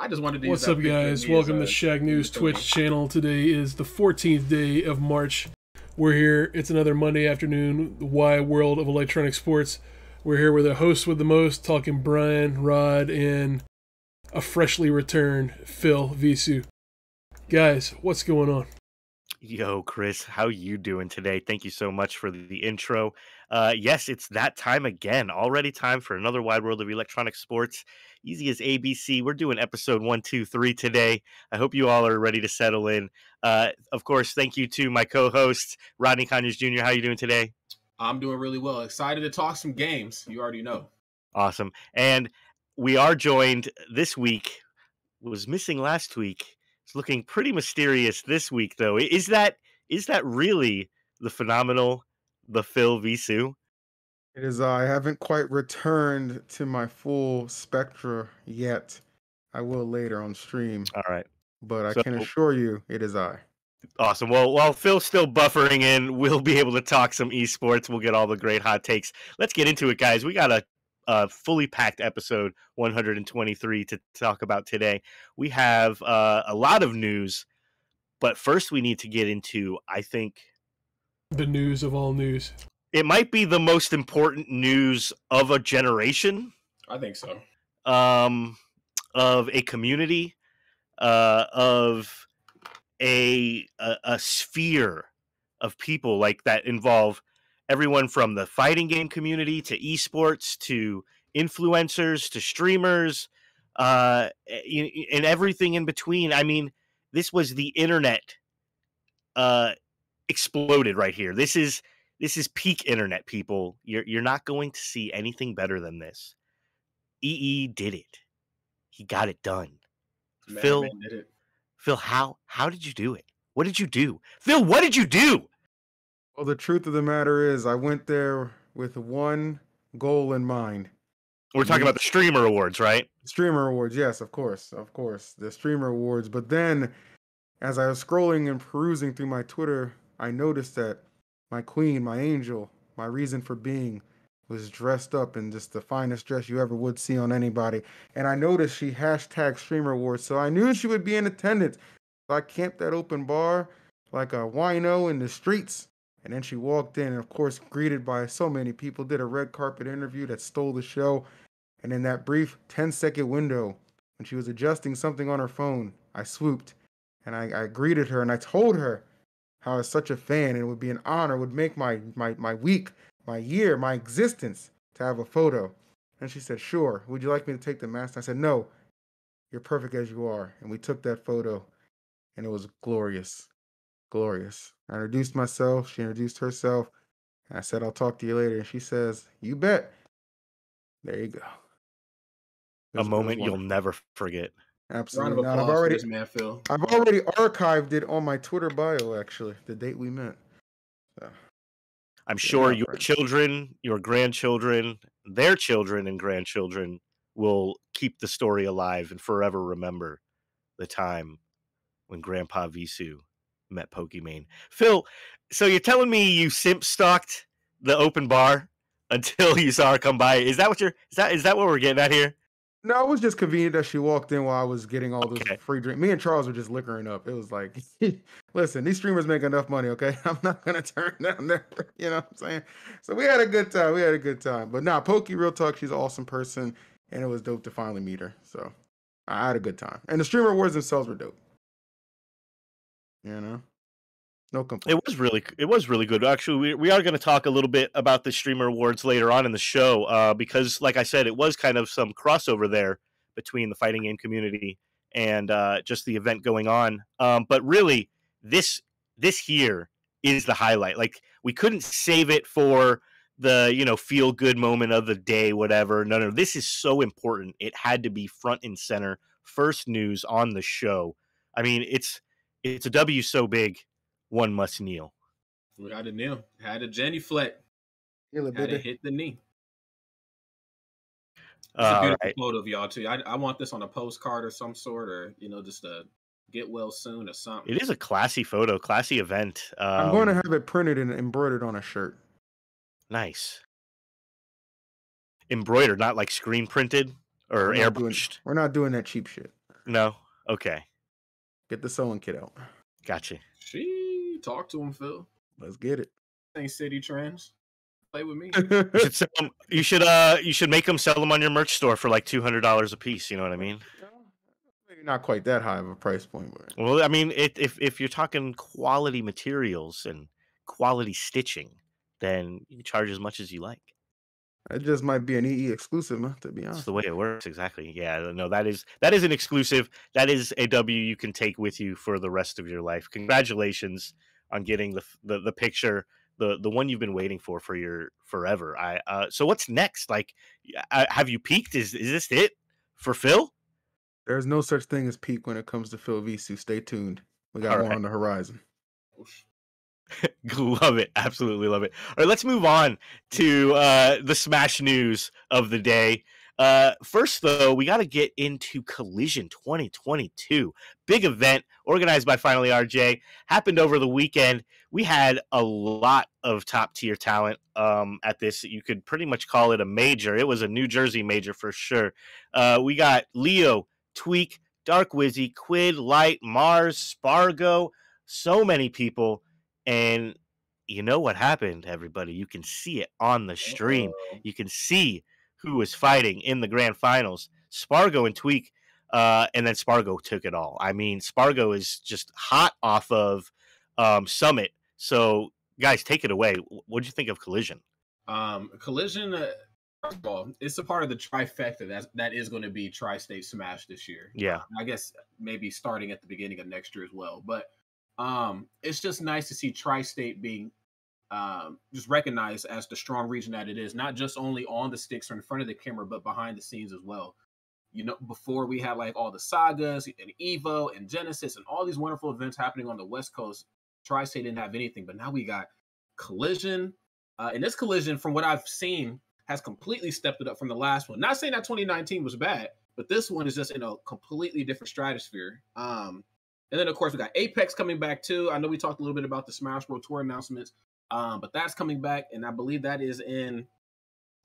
I just wanted to. What's up, guys? Welcome to Shacknews Twitch channel. Today is the 14th day of March. We're here. It's another Monday afternoon. The wide world of electronic sports. We're here with the host with the most, talking Brian, Rod, and a freshly returned Phil Visu. Guys, what's going on? Yo, Chris, how you doing today? Thank you so much for the intro. Yes, it's that time again. Already time for another wide world of electronic sports. Easy as ABC. We're doing episode 1, 2, 3 today. I hope you all are ready to settle in. Of course, thank you to my co-host, Rodney Conyers Jr. How you doing today? I'm doing really well. Excited to talk some games. You already know. Awesome. And we are joined this week. Was missing last week. It's looking pretty mysterious this week, though. Is that really the phenomenal, the Phil Visu? It is. I haven't quite returned to my full spectra yet. I will later on stream. All right, but I can assure you, it is I. Awesome. Well, while Phil's still buffering in, we'll be able to talk some esports. We'll get all the great hot takes. Let's get into it, guys. We got a fully packed episode 123 to talk about today. We have a lot of news, but first we need to get into, I think, the news of all news. It might be the most important news of a generation. I think so. Of a community, of a sphere of people like that involve everyone from the fighting game community to esports to influencers to streamers and everything in between. I mean, this was the internet exploded right here. This is peak internet, people. You're not going to see anything better than this. EE did it. He got it done. Man, Phil, man did it. Phil, how did you do it? What did you do? Phil, what did you do? Well, the truth of the matter is I went there with one goal in mind. We're talking about the Streamer Awards, right? Streamer Awards, yes, of course, the Streamer Awards. But then as I was scrolling and perusing through my Twitter, I noticed that my queen, my angel, my reason for being was dressed up in just the finest dress you ever would see on anybody. And I noticed she # Streamer Awards, so I knew she would be in attendance. So I camped that open bar like a wino in the streets. And then she walked in and, of course, greeted by so many people, did a red carpet interview that stole the show. And in that brief 10-second window, when she was adjusting something on her phone, I swooped and I greeted her and I told her how I was such a fan and it would be an honor, would make my week, my year, my existence to have a photo. And she said, sure, would you like me to take the mask? I said, no, you're perfect as you are. And we took that photo and it was glorious. Glorious. I introduced myself. She introduced herself. I said, I'll talk to you later. And she says, you bet. There you go. There's a moment you'll never forget. Absolutely not. I've already archived it on my Twitter bio, actually, the date we met. So, I'm sure your children, your grandchildren, their children and grandchildren will keep the story alive and forever remember the time when Grandpa Visu met Pokimane. Phil, so you're telling me you simp stalked the open bar until you saw her come by? Is that what you're? Is that what we're getting at here? No, it was just convenient that she walked in while I was getting all those free drinks. Me and Charles were just liquoring up. It was like, listen, these streamers make enough money, okay? I'm not gonna turn down there. You know what I'm saying? So we had a good time. We had a good time. But nah, Pokey, real talk, she's an awesome person, and it was dope to finally meet her. So I had a good time, and the streamer awards themselves were dope. You know, no complaints. It was really good. Actually, we are going to talk a little bit about the Streamer Awards later on in the show, because, like I said, it was kind of some crossover there between the fighting game community and just the event going on. But really, this here is the highlight. Like, we couldn't save it for the feel good moment of the day, whatever. No, this is so important. It had to be front and center, first news on the show. I mean, it's a W so big, one must kneel. We got to kneel. Had a genuflect. Had to hit the knee. It's a beautiful photo of y'all too. I want this on a postcard or some sort, or just a get well soon or something. It is a classy photo, classy event. I'm going to have it printed and embroidered on a shirt. Nice. Embroidered, not like screen printed or airbrushed. We're not doing that cheap shit. No. Okay. Get the sewing kit out. Gotcha. She talk to him, Phil. Let's get it. Think city trends. Play with me. You should sell them, you should make them sell them on your merch store for like $200 a piece. You know what I mean? Maybe not quite that high of a price point. But... Well, I mean, if you're talking quality materials and quality stitching, then you can charge as much as you like. It just might be an EE exclusive, man, to be honest. That's the way it works, exactly. Yeah, no, that is an exclusive. That is a W you can take with you for the rest of your life. Congratulations on getting the picture, the one you've been waiting for your forever. So what's next? Like, have you peaked? Is this it for Phil? There's no such thing as peak when it comes to Phil Visu. Stay tuned. We got one on the horizon. Love it. Absolutely love it. All right, let's move on to the Smash news of the day. First, though, we got to get into Collision 2022. Big event organized by Finally RJ. Happened over the weekend. We had a lot of top-tier talent at this. You could pretty much call it a major. It was a New Jersey major for sure. We got Leo, Tweak, Dark Wizzy, Quid, Light, Mars, Spargo. So many people. And you know what happened, everybody. You can see it on the stream. You can see who was fighting in the grand finals. Spargo and Tweak, and then Spargo took it all. I mean, Spargo is just hot off of Summit. So, guys, take it away. What did you think of Collision? Collision, first of all, it's a part of the trifecta that is going to be Tri-State Smash this year. Yeah. I guess maybe starting at the beginning of next year as well. But it's just nice to see Tri-State being just recognized as the strong region that it is, not just only on the sticks or in front of the camera, but behind the scenes as well. You know, before we had like all the Sagas and Evo and Genesis and all these wonderful events happening on the West Coast, Tri-State didn't have anything, but now we got Collision. And this Collision, from what I've seen, has completely stepped it up from the last one. Not saying that 2019 was bad, but this one is just in a completely different stratosphere. And then, of course, we got Apex coming back, too. I know we talked a little bit about the Smash World Tour announcements, but that's coming back, and I believe that is in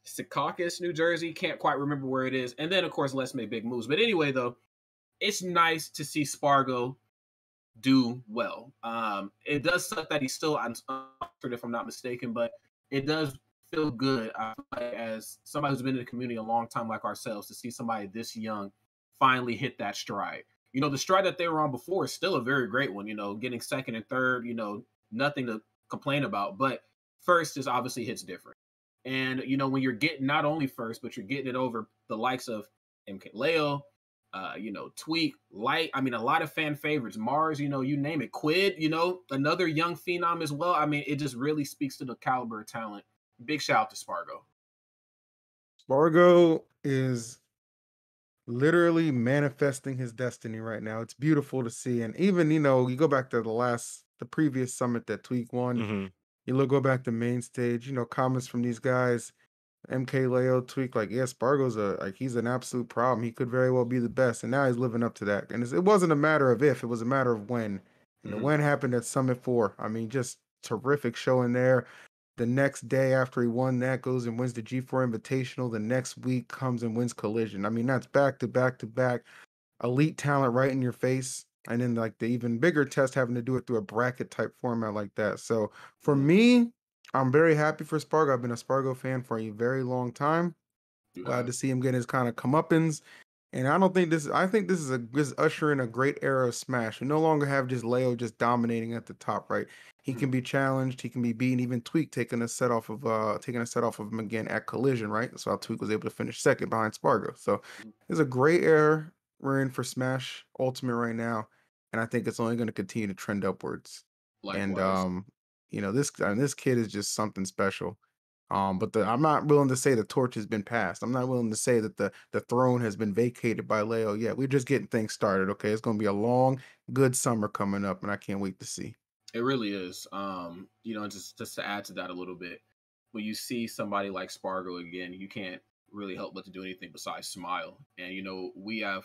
Secaucus, New Jersey. Can't quite remember where it is. And then, of course, Let's Make Big Moves. But anyway, though, it's nice to see Spargo do well. It does suck that he's still unsponsored, if I'm not mistaken, but it does feel good as somebody who's been in the community a long time like ourselves to see somebody this young finally hit that stride. You know, the stride that they were on before is still a very great one, you know, getting second and third, you know, nothing to complain about. But first is obviously hits different. And, you know, when you're getting not only first, but you're getting it over the likes of MKLeo, you know, Tweak, Light. I mean, a lot of fan favorites, Mars, you know, you name it, Quid, you know, another young phenom as well. I mean, it just really speaks to the caliber of talent. Big shout out to Spargo. Spargo is literally manifesting his destiny right now. It's beautiful to see. And even, you know, you go back to the previous Summit that Tweak won, you look, go back to main stage, you know, comments from these guys, MKLeo, Tweak, like, yeah, Spargo's he's an absolute problem. He could very well be the best. And now he's living up to that. And it wasn't a matter of if, it was a matter of when. And the when happened at Summit 4. I mean, just terrific showing there. The next day after he won that, goes and wins the G4 Invitational. The next week comes and wins Collision. I mean, that's back to back to back. Elite talent right in your face. And then like the even bigger test having to do it through a bracket type format like that. So for me, I'm very happy for Spargo. I've been a Spargo fan for a very long time. Yeah. Glad to see him get his kind of comeuppance. And I think this is ushering a great era of Smash. We no longer have just Leo just dominating at the top, right? He can be challenged, he can be beaten, even Tweak taking a set off of him again at Collision, right? So Tweak was able to finish second behind Spargo. So it's a great era we're in for Smash Ultimate right now. And I think it's only going to continue to trend upwards. Likewise. And you know, this kid is just something special. But I'm not willing to say the torch has been passed. I'm not willing to say that the throne has been vacated by Leo yet. We're just getting things started, okay? It's going to be a long, good summer coming up, and I can't wait to see. It really is. You know, just to add to that a little bit, when you see somebody like Spargo again, you can't really help but to do anything besides smile. And, you know, we have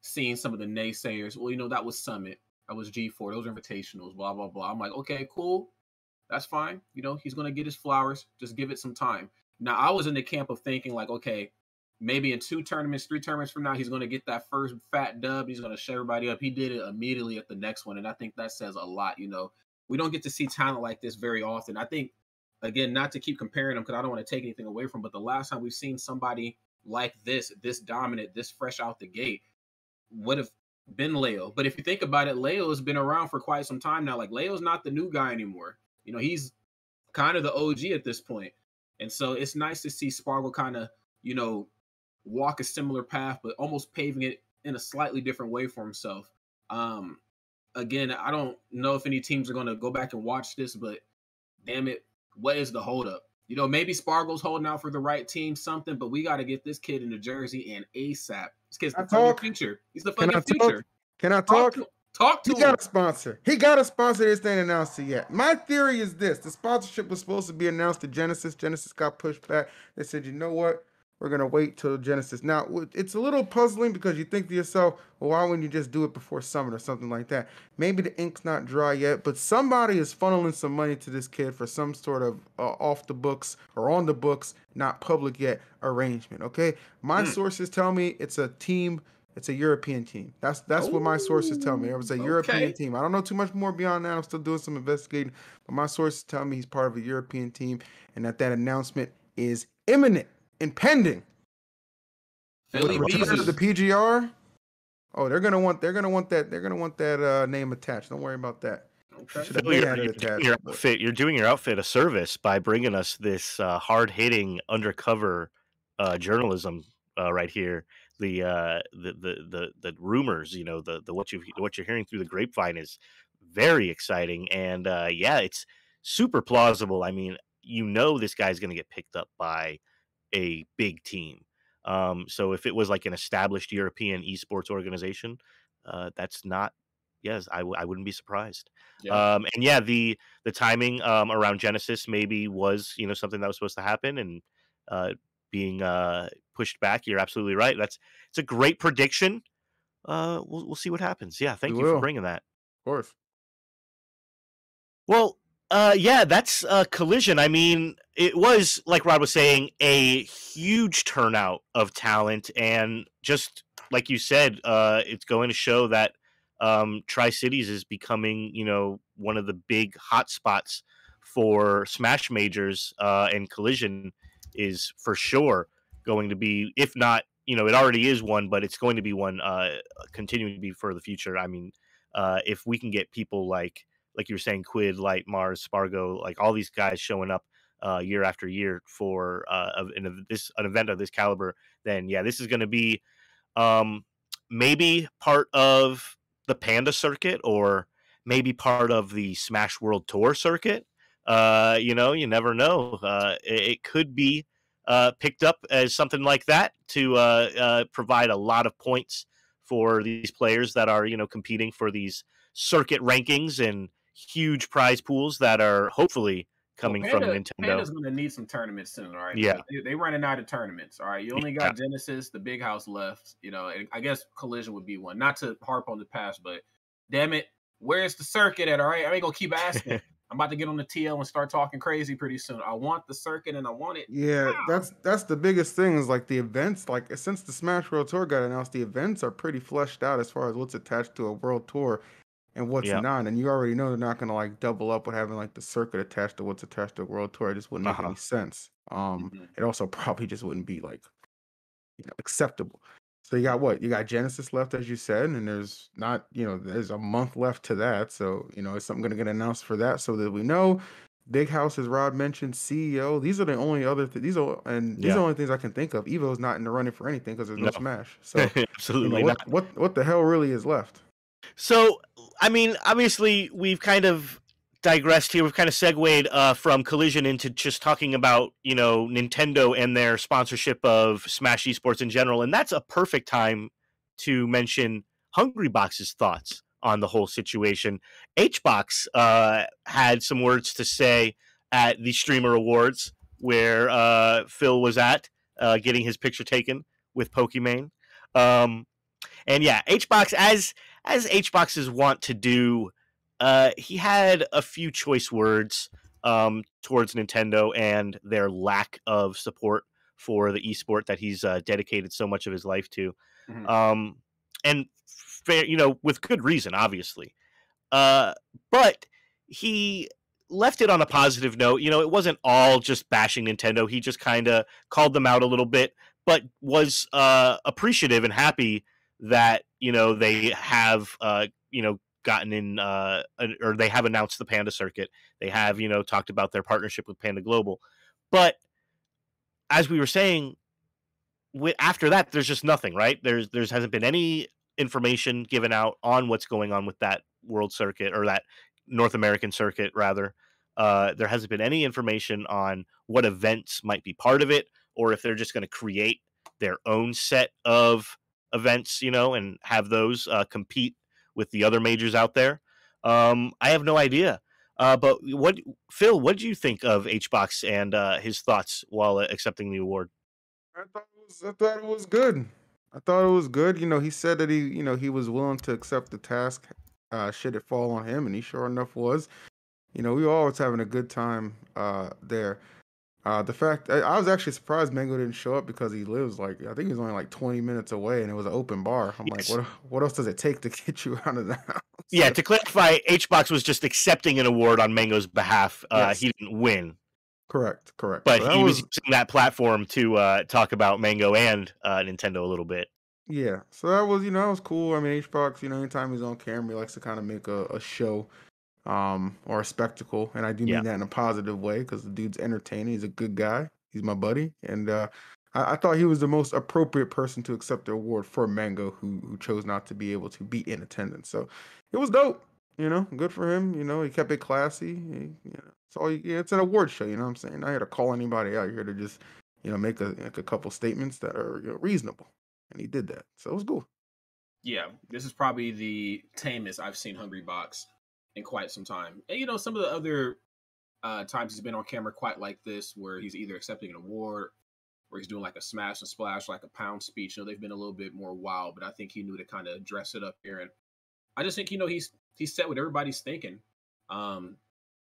seen some of the naysayers. Well, you know, that was Summit. That was G4. Those are invitationals, blah, blah, blah. I'm like, okay, cool. That's fine. You know, he's going to get his flowers. Just give it some time. Now, I was in the camp of thinking like, okay, maybe in 2 tournaments, 3 tournaments from now, he's going to get that first fat dub. He's going to shut everybody up. He did it immediately at the next one, and I think that says a lot. You know, we don't get to see talent like this very often. I think, again, not to keep comparing them because I don't want to take anything away from, but the last time we've seen somebody like this, this dominant, this fresh out the gate, would have been Leo. But if you think about it, Leo has been around for quite some time now. Like, Leo's not the new guy anymore. You know, he's kind of the OG at this point. And so it's nice to see Spargo kind of, you know, walk a similar path, but almost paving it in a slightly different way for himself. Again, I don't know if any teams are going to go back and watch this, but damn it, what is the holdup? You know, maybe Spargo's holding out for the right team, something, but we got to get this kid in the jersey and ASAP. This kid's the future. He's the fucking future. Can I talk? Talk to him. He got a sponsor. He got a sponsor. This ain't announced it yet. My theory is this. The sponsorship was supposed to be announced to Genesis. Genesis got pushed back. They said, you know what? We're going to wait till Genesis. Now, it's a little puzzling because you think to yourself, well, why wouldn't you just do it before Summit or something like that? Maybe the ink's not dry yet, but somebody is funneling some money to this kid for some sort of off the books or on the books, not public yet, arrangement, okay? My sources tell me it's a team. It's a European team. That's what my sources tell me. It was a European team. I don't know too much more beyond that. I'm still doing some investigating, but my sources tell me he's part of a European team and that announcement is imminent. Impending. Philly Visu. The PGR. Oh, they're gonna want that name attached. Don't worry about that. Okay. You're doing your outfit a service by bringing us this hard-hitting undercover journalism right here. The rumors, you know, what you're hearing through the grapevine is very exciting, and yeah, it's super plausible. I mean, you know, this guy's gonna get picked up by a big team. So if it was like an established European esports organization, that's not, yes, I wouldn't be surprised. Yeah. And yeah, the timing around Genesis maybe was, you know, something that was supposed to happen and being pushed back. You're absolutely right. It's a great prediction. We'll see what happens. Yeah, thank you for bringing that. Of course. Well, yeah, that's Collision. I mean, it was, like Rod was saying, a huge turnout of talent. And just like you said, it's going to show that Tri-Cities is becoming, you know, one of the big hotspots for Smash Majors. And Collision is for sure going to be, if not, you know, it already is one, but it's going to be one continuing to be for the future. I mean, if we can get people like you were saying, Quid, Light, Mars, Spargo, like all these guys showing up year after year for an event of this caliber, then yeah, this is going to be maybe part of the Panda circuit or maybe part of the Smash World Tour circuit. You know, you never know. It could be picked up as something like that to provide a lot of points for these players that are, you know, competing for these circuit rankings and huge prize pools that are hopefully coming from Nintendo. Panda's going to need some tournaments soon, all right? Yeah. They're running out of tournaments, all right? You only got Genesis, the big house left, you know, and I guess Collision would be one. Not to harp on the past, but damn it, where's the circuit at, all right? I ain't going to keep asking. I'm about to get on the TL and start talking crazy pretty soon. I want the circuit and I want it. Yeah, wow. That's the biggest thing is like the events. Like since the Smash World Tour got announced, the events are pretty fleshed out as far as what's attached to a World Tour and what's not. And you already know they're not going to like double up with having like the circuit attached to what's attached to a World Tour. It just wouldn't make any sense. It also probably just wouldn't be like, you know, acceptable. So you got what? You got Genesis left, as you said, and there's not, you know, there's a month left to that. So, you know, is something going to get announced for that so that we know? Big House, as Rod mentioned, CEO. These are the only other these are the only things I can think of. Evo's not in the running for anything because there's no Smash. So absolutely, you know, what the hell really is left? So, I mean, obviously, we've kind of digressed here. We've kind of segued from Collision into just talking about, you know, Nintendo and their sponsorship of Smash esports in general, and that's a perfect time to mention Hungrybox's thoughts on the whole situation. HBox had some words to say at the Streamer Awards where Phil was at getting his picture taken with Pokimane, and yeah, HBox, as HBox's want to do. He had a few choice words towards Nintendo and their lack of support for the esport that he's dedicated so much of his life to. Mm-hmm. And fair, you know, with good reason, obviously. But he left it on a positive note. You know, it wasn't all just bashing Nintendo. He just kind of called them out a little bit, but was appreciative and happy that, you know, they have, you know, gotten in, or they have announced the Panda Circuit. They have, you know, talked about their partnership with Panda Global. But as we were saying, after that, there's just nothing, right? There hasn't been any information given out on what's going on with that world circuit, or that North American circuit, rather. There hasn't been any information on what events might be part of it, or if they're just going to create their own set of events, you know, and have those compete with the other majors out there. I have no idea. But Phil, what do you think of HBox and his thoughts while accepting the award? I thought it was good. I thought it was good. You know, he said that he was willing to accept the task, should it fall on him, and he sure enough was. You know, we were always having a good time there. The fact I was actually surprised Mango didn't show up, because he lives like, I think he's only like 20 minutes away, and it was an open bar. I'm yes. Like, what else does it take to get you out of the house? Yeah, to clarify, HBox was just accepting an award on Mango's behalf. Yes. He didn't win. Correct. But so he was using that platform to talk about Mango and Nintendo a little bit. Yeah, so that was, you know, that was cool. I mean, HBox, you know, anytime he's on camera, he likes to kind of make a show or a spectacle, and I do mean that in a positive way, because the dude's entertaining. He's a good guy. He's my buddy, and I thought he was the most appropriate person to accept the award for Mango, who chose not to be able to be in attendance. So it was dope. You know, good for him. You know, he kept it classy. It's an award show. You know what I'm saying? You're not here to call anybody out. You're here to just, you know, make a couple statements that are, you know, reasonable. And he did that. So it was cool. Yeah, this is probably the tamest I've seen Hungrybox in quite some time. And, you know, some of the other times he's been on camera quite like this, where he's either accepting an award or he's doing like a smash and splash, like a pound speech. You know, they've been a little bit more wild, but I think he knew to kind of dress it up here. And I just think, you know, he's set with everybody's thinking.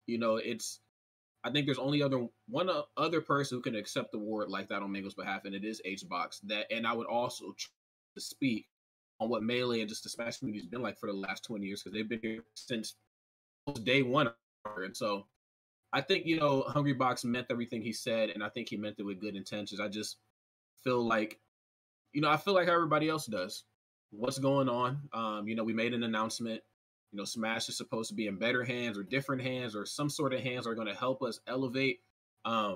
You know, I think there's only one other person who can accept the award like that on Mango's behalf, and it is HBox. That, and I would also try to speak on what Melee and just the Smash community has been like for the last 20 years, because they've been here since day one. And so I think, you know, Hungrybox meant everything he said, and I think he meant it with good intentions. I just feel like, you know, I feel like how everybody else does. What's going on? You know, we made an announcement. You know, Smash is supposed to be in better hands, or different hands, or some sort of hands are going to help us elevate. I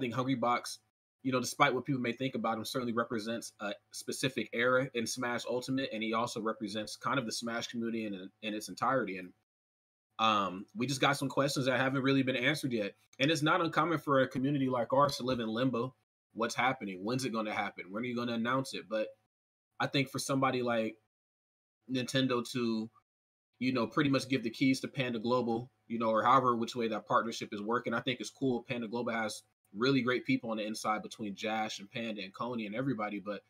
think Hungrybox, you know, despite what people may think about him, certainly represents a specific era in Smash Ultimate, and he also represents kind of the Smash community in its entirety. And we just got some questions that haven't really been answered yet. And it's not uncommon for a community like ours to live in limbo. What's happening? When's it going to happen? When are you going to announce it? But I think for somebody like Nintendo to, you know, pretty much give the keys to Panda Global, you know, or however which way that partnership is working, I think it's cool. Panda Global has really great people on the inside between Jash and Panda and Coney and everybody. But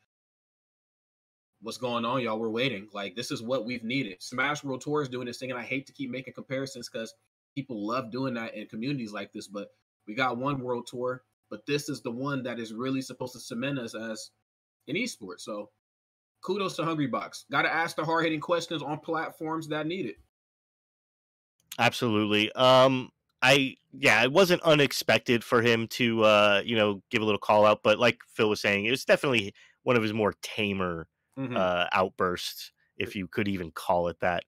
what's going on, y'all? We're waiting. Like, this is what we've needed. Smash World Tour is doing this thing, and I hate to keep making comparisons because people love doing that in communities like this. But we got one World Tour, but this is the one that is really supposed to cement us as an esport. So kudos to Hungrybox. Got to ask the hard-hitting questions on platforms that need it. Absolutely. Yeah, it wasn't unexpected for him to, you know, give a little call out. But like Phil was saying, it was definitely one of his more tamer outbursts, if you could even call it that.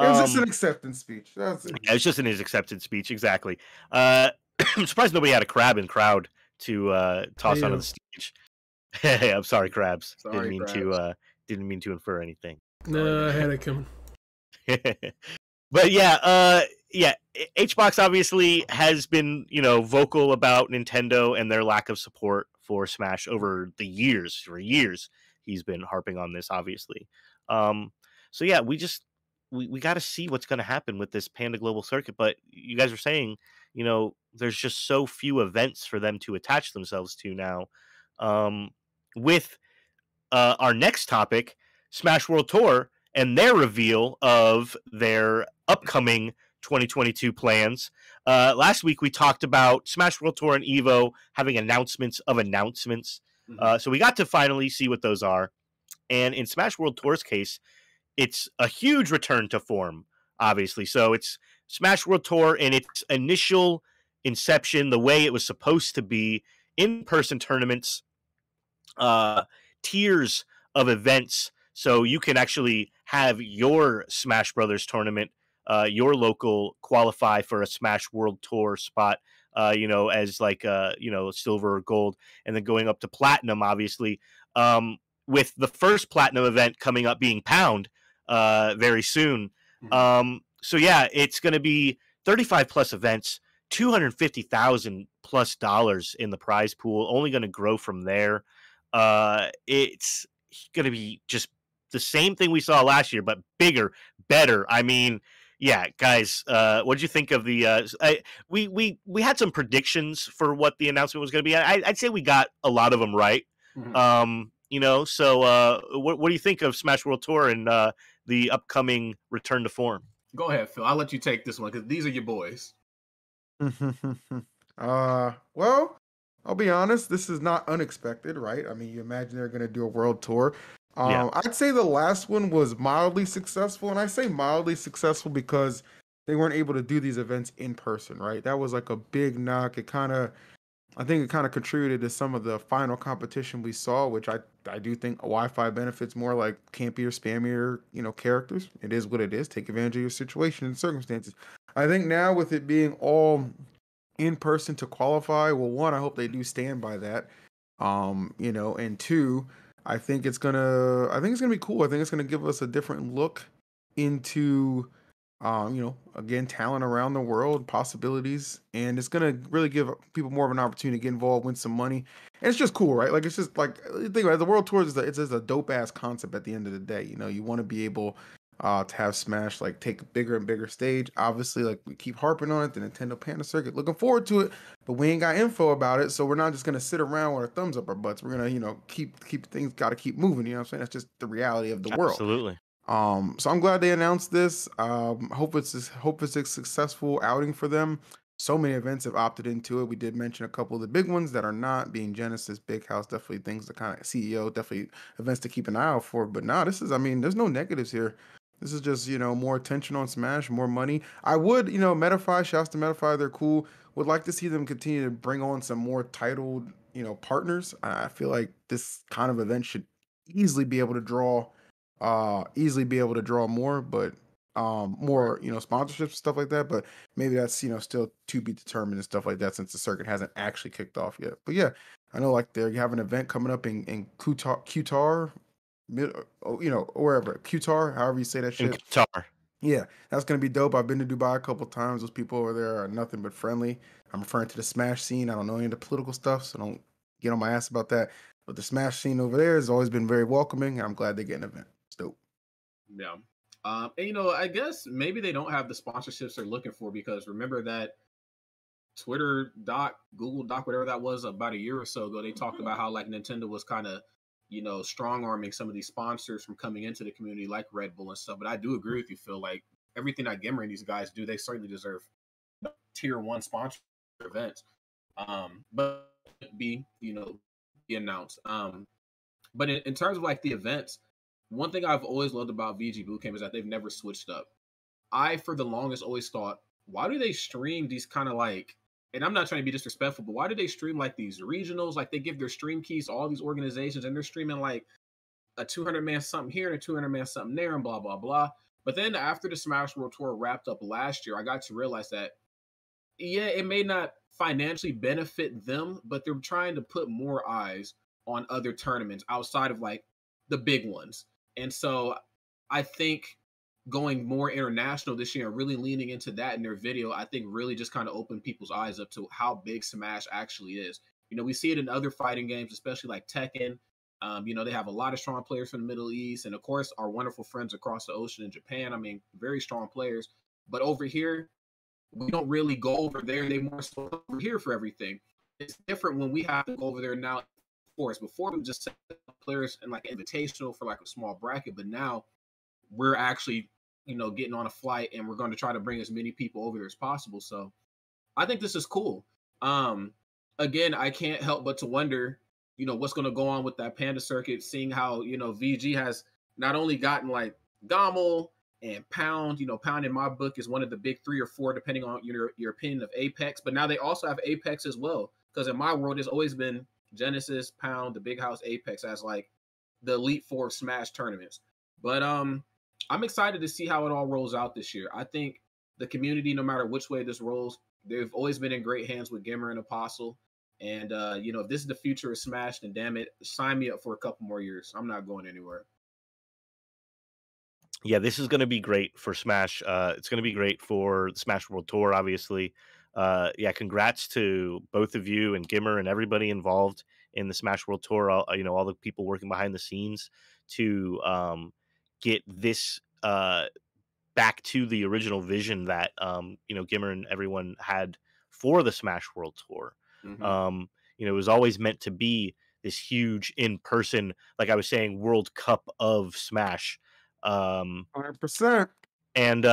It was just an acceptance speech. That's it. Yeah, it was just in his acceptance speech, exactly. I'm surprised nobody had a crab in crowd to toss onto the stage. Hey, I'm sorry, Krabs. Didn't mean to infer anything. No, I had it coming. But yeah, HBox obviously has been, you know, vocal about Nintendo and their lack of support for Smash over the years. For years, he's been harping on this, obviously. So yeah, we got to see what's going to happen with this Panda Global circuit. But you guys are saying, you know, there's just so few events for them to attach themselves to now. With our next topic, Smash World Tour and their reveal of their upcoming 2022 plans. Last week we talked about Smash World Tour and Evo having announcements of announcements. Mm-hmm. So we got to finally see what those are. And in Smash World Tour's case, it's a huge return to form, obviously. So it's Smash World Tour in its initial inception, the way it was supposed to be, in-person tournaments, tiers of events. So you can actually have your Smash Brothers tournament, your local, qualify for a Smash World Tour spot, you know, as like, you know, silver or gold, and then going up to platinum, obviously, with the first platinum event coming up being Pound very soon. Mm-hmm. So, yeah, it's going to be 35 plus events, $250,000+ in the prize pool, only going to grow from there. It's going to be just the same thing we saw last year, but bigger, better. I mean, yeah, guys, what did you think of the we had some predictions for what the announcement was going to be. I'd say we got a lot of them right. Mm-hmm. You know, so what do you think of Smash World Tour and the upcoming return to form? Go ahead, Phil. I'll let you take this one because these are your boys. Well, I'll be honest, this is not unexpected, right? I mean, you imagine they're going to do a world tour. Yeah. I'd say the last one was mildly successful, and I say mildly successful because they weren't able to do these events in person, right? That was like a big knock. It kind of, I think it kind of contributed to some of the final competition we saw, which I do think Wi-Fi benefits more like campier, spammier, you know, characters. It is what it is. Take advantage of your situation and circumstances. I think now with it being all in person to qualify, well, one, I hope they do stand by that, you know, and two, I think it's gonna be cool. I think it's gonna give us a different look into, you know, again, talent around the world, possibilities, and it's gonna really give people more of an opportunity to get involved, win some money, and it's just cool, right? Like it's just like think about it, the World Tours is it's just a dope ass concept at the end of the day. You know, you want to be able to have Smash like take a bigger and bigger stage. Obviously, like we keep harping on it, the Nintendo Panda Circuit, looking forward to it, but we ain't got info about it, so we're not just gonna sit around with our thumbs up our butts. We're gonna, you know, keep things, gotta keep moving. You know what I'm saying? That's just the reality of the world. Absolutely. So I'm glad they announced this. Hope it's a successful outing for them. So many events have opted into it. We did mention a couple of the big ones that are not, being Genesis, Big House, definitely things to kind of CEO, definitely events to keep an eye out for. But nah, this is, I mean, there's no negatives here. This is just, you know, more attention on Smash, more money. I would, you know, Metafy, shouts to Metafy, they're cool. Would like to see them continue to bring on some more titled, you know, partners. I feel like this kind of event should easily be able to draw more, but more, you know, sponsorships and stuff like that. But maybe that's, you know, still to be determined and stuff like that since the circuit hasn't actually kicked off yet. But yeah, I know like you have an event coming up in Qatar. You know, wherever, Qatar, however you say that shit. In Qatar. Yeah, that's gonna be dope. I've been to Dubai a couple times. Those people over there are nothing but friendly. I'm referring to the Smash scene. I don't know any of the political stuff, so don't get on my ass about that. But the Smash scene over there has always been very welcoming, and I'm glad they get an event. It's dope. Yeah, and you know, I guess maybe they don't have the sponsorships they're looking for because remember that Twitter doc, Google doc, whatever that was about a year or so ago, they talked about how like Nintendo was kind of, you know, strong-arming some of these sponsors from coming into the community like Red Bull and stuff. But I do agree with you, Phil. Like, everything that Gamer and these guys do, they certainly deserve tier one sponsor events. But be announced. But in terms of, like, the events, one thing I've always loved about VG Bootcamp is that they've never switched up. I, for the longest, always thought, why do they stream these kind of, like, and I'm not trying to be disrespectful, but why do they stream like these regionals? Like they give their stream keys to all these organizations and they're streaming like a 200-man something here and a 200-man something there and blah, blah, blah. But then after the Smash World Tour wrapped up last year, I got to realize that, yeah, it may not financially benefit them, but they're trying to put more eyes on other tournaments outside of like the big ones. And so I think going more international this year and really leaning into that in their video, I think really just kind of opened people's eyes up to how big Smash actually is. You know, we see it in other fighting games, especially like Tekken. You know, they have a lot of strong players from the Middle East and, of course, our wonderful friends across the ocean in Japan. I mean, very strong players. But over here, we don't really go over there. They more so over here for everything. It's different when we have to go over there now. Of course, before we just set players in like invitational for like a small bracket, but now we're actually, you know, getting on a flight and we're going to try to bring as many people over there as possible. So I think this is cool. Again, I can't help but to wonder you know, what's going to go on with that Panda circuit, seeing how, you know, VG has not only gotten like Gommel and Pound, you know, Pound in my book is one of the big 3 or 4, depending on your opinion of Apex. But now they also have Apex as well, because in my world, it's always been Genesis, Pound, the Big House, Apex as like the Elite Four Smash tournaments. But I'm excited to see how it all rolls out this year. I think the community, no matter which way this rolls, they've always been in great hands with Gamer and Apostle. And, you know, if this is the future of Smash, then damn it, sign me up for a couple more years. I'm not going anywhere. Yeah, this is going to be great for Smash. It's going to be great for the Smash World Tour, obviously. Yeah, congrats to both of you and Gimmer and everybody involved in the Smash World Tour. All, you know, all the people working behind the scenes to get this back to the original vision that, you know, Gimmer and everyone had for the Smash World Tour. Mm-hmm. You know, it was always meant to be this huge in-person, like I was saying, World Cup of Smash. 100%. And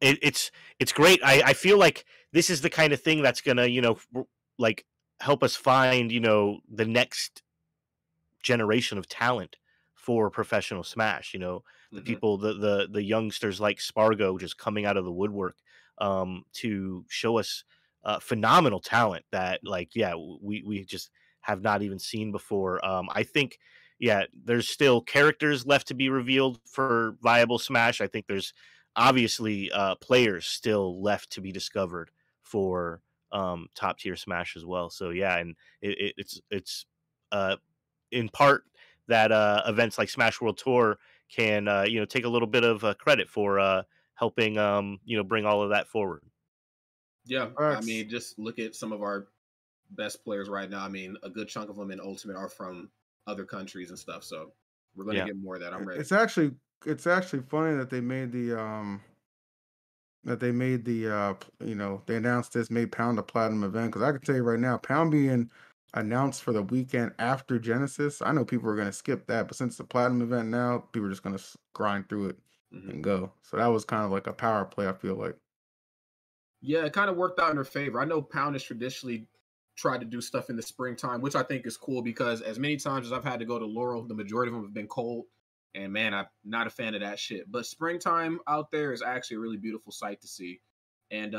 it's great. I feel like this is the kind of thing that's gonna, you know, like help us find, you know, the next generation of talent for professional Smash. You know, the mm-hmm. people, the youngsters like Spargo just coming out of the woodwork to show us phenomenal talent that, like, yeah, we just have not even seen before. I think, yeah, there's still characters left to be revealed for viable Smash. I think there's obviously players still left to be discovered for top tier Smash as well. So yeah, and it's in part that events like Smash World Tour can you know, take a little bit of credit for helping you know, bring all of that forward. Yeah, I mean, just look at some of our best players right now. I mean, a good chunk of them in Ultimate are from other countries and stuff, so we're gonna get more of that. I'm ready. It's actually funny that they made the you know, they announced this, made Pound a platinum event, because I can tell you right now, Pound being announced for the weekend after Genesis, I know people are gonna skip that, but since the platinum event now, people are just gonna grind through it mm-hmm. and go. So that was kind of like a power play, I feel like. Yeah, it kind of worked out in her favor. I know Pound has traditionally tried to do stuff in the springtime, which I think is cool, because as many times as I've had to go to Laurel, the majority of them have been cold, and man, I'm not a fan of that shit. But springtime out there is actually a really beautiful sight to see. And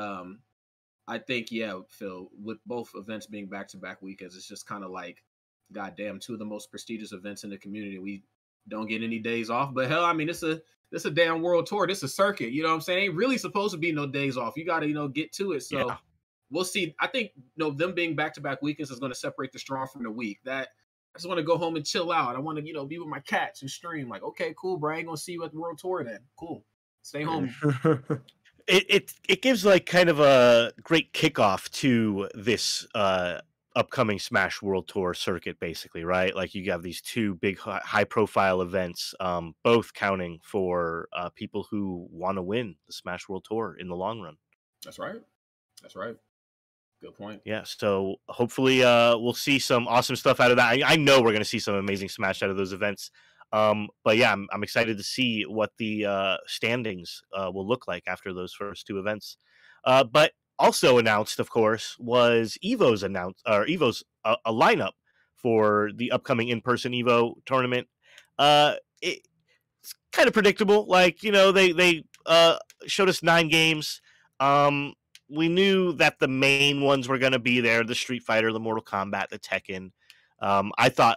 I think, yeah, Phil, with both events being back-to-back weekends, it's just kind of like, goddamn, two of the most prestigious events in the community. We don't get any days off, but hell, I mean, it's a damn world tour. This is a circuit, you know what I'm saying? It ain't really supposed to be no days off. You got to, you know, get to it. So yeah. We'll see. I think, you know, them being back-to-back weekends is going to separate the strong from the weak. That I just want to go home and chill out. I want to, you know, be with my cats and stream. Like, okay, cool, bro. I ain't going to see you at the World Tour then. Cool. Stay home. It gives, like, kind of a great kickoff to this upcoming Smash World Tour circuit, basically, right? Like, you have these two big high-profile events, both counting for people who want to win the Smash World Tour in the long run. That's right. That's right. Good point. Yeah, so hopefully we'll see some awesome stuff out of that. I know we're going to see some amazing Smash out of those events. But yeah, I'm excited to see what the standings will look like after those first two events. But also announced, of course, was Evo's a lineup for the upcoming in-person Evo tournament. It's kind of predictable. Like, you know, they showed us 9 games. We knew that the main ones were going to be there: the Street Fighter, the Mortal Kombat, the Tekken. I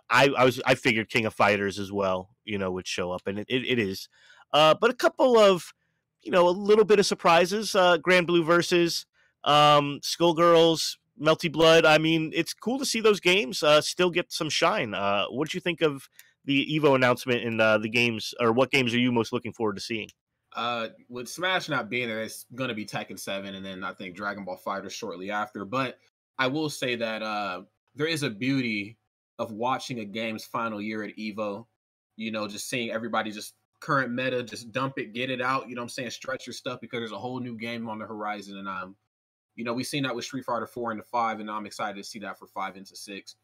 figured King of Fighters as well, you know, would show up, and it is. But a couple of, you know, a little bit of surprises: Grand Blue versus Skullgirls, Melty Blood. I mean, it's cool to see those games still get some shine. What do you think of the Evo announcement and the games, or what games are you most looking forward to seeing? With Smash not being there, it's going to be Tekken 7, and then I think Dragon Ball FighterZ shortly after. But I will say that there is a beauty of watching a game's final year at EVO. You know, just seeing everybody just current meta, just dump it, get it out. You know what I'm saying? Stretch your stuff, because there's a whole new game on the horizon. And, you know, we've seen that with Street Fighter 4 into 5, and I'm excited to see that for 5 into 6.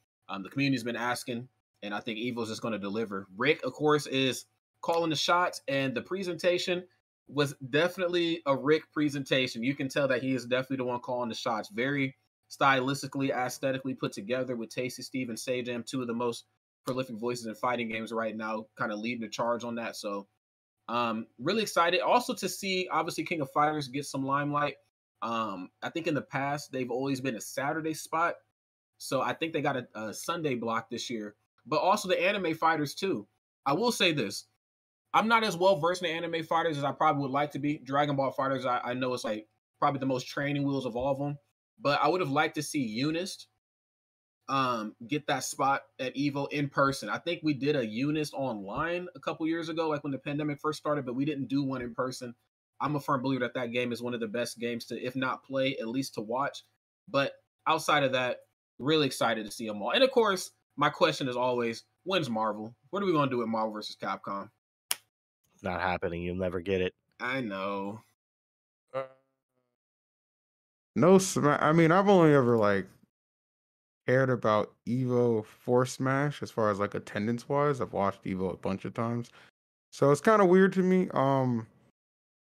The community's been asking, and I think EVO's just going to deliver. Rick, of course, is calling the shots, and the presentation was definitely a Rick presentation. You can tell that he is definitely the one calling the shots. Very stylistically, aesthetically put together with Tasty Steve and Sajam, two of the most prolific voices in fighting games right now, kind of leading the charge on that. So really excited also to see, obviously, King of Fighters get some limelight. I think in the past, they've always been a Saturday spot. So I think they got a Sunday block this year, but also the anime fighters too. I will say this. I'm not as well versed in anime fighters as I probably would like to be. Dragon Ball fighters, I know it's like probably the most training wheels of all of them, but I would have liked to see Eunice get that spot at EVO in person. I think we did a Eunice online a couple years ago, like when the pandemic first started, but we didn't do one in person. I'm a firm believer that that game is one of the best games to, if not play, at least to watch. But outside of that, really excited to see them all. And of course, my question is always, when's Marvel? What are we going to do with Marvel versus Capcom? It's not happening. You'll never get it. I know. No, I mean, I've only ever, like, cared about EVO for Smash as far as, like, attendance-wise. I've watched EVO a bunch of times. So it's kind of weird to me.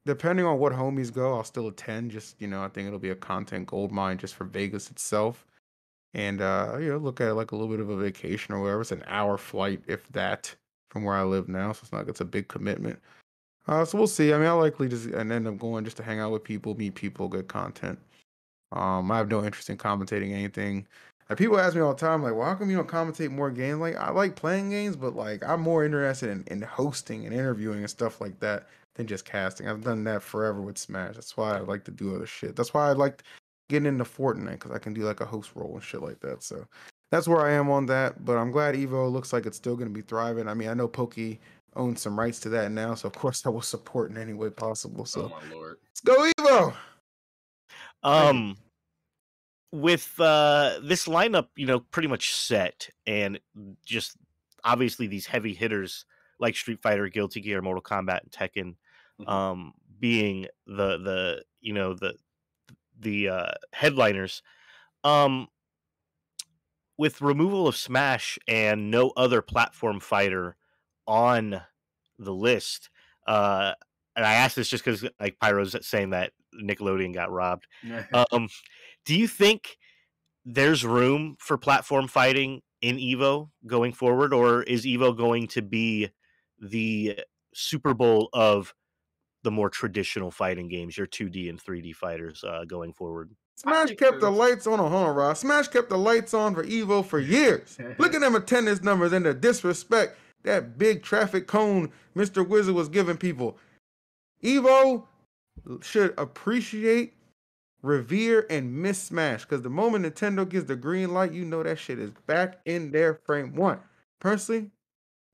Depending on what homies go, I'll still attend. Just, you know, I think it'll be a content goldmine just for Vegas itself. And, you know, look at it like a little bit of a vacation or whatever. It's an hour flight, if that, from where I live now. So it's a big commitment. So we'll see. I mean, I'll likely just end up going just to hang out with people, meet people, good content. I have no interest in commentating anything. And people ask me all the time, like, well, how come you don't commentate more games? Like, I like playing games, but, like, I'm more interested in hosting and interviewing and stuff like that than just casting. I've done that forever with Smash. That's why I like to do other shit. That's why I like getting into Fortnite, because I can do like a host role and shit like that. So that's where I am on that. But I'm glad EVO looks like it's still going to be thriving. I mean, I know Poki owns some rights to that now, so of course I will support in any way possible. So, oh my Lord. Let's go EVO. With this lineup, you know, pretty much set, and just obviously these heavy hitters like Street Fighter, Guilty Gear, Mortal Kombat, and Tekken, being the you know the headliners. With removal of Smash and no other platform fighter on the list, and I asked this just because like Pyro's saying that Nickelodeon got robbed. Do you think there's room for platform fighting in EVO going forward, or is EVO going to be the Super Bowl of the more traditional fighting games, your 2D and 3D fighters going forward? Smash kept the lights on. Hold on, Rob. Smash kept the lights on for EVO for years. Look at them attendance numbers and the disrespect that big traffic cone Mr. Wizard was giving people. EVO should appreciate, revere, and miss Smash, because the moment Nintendo gives the green light, you know that shit is back in their frame one. Personally,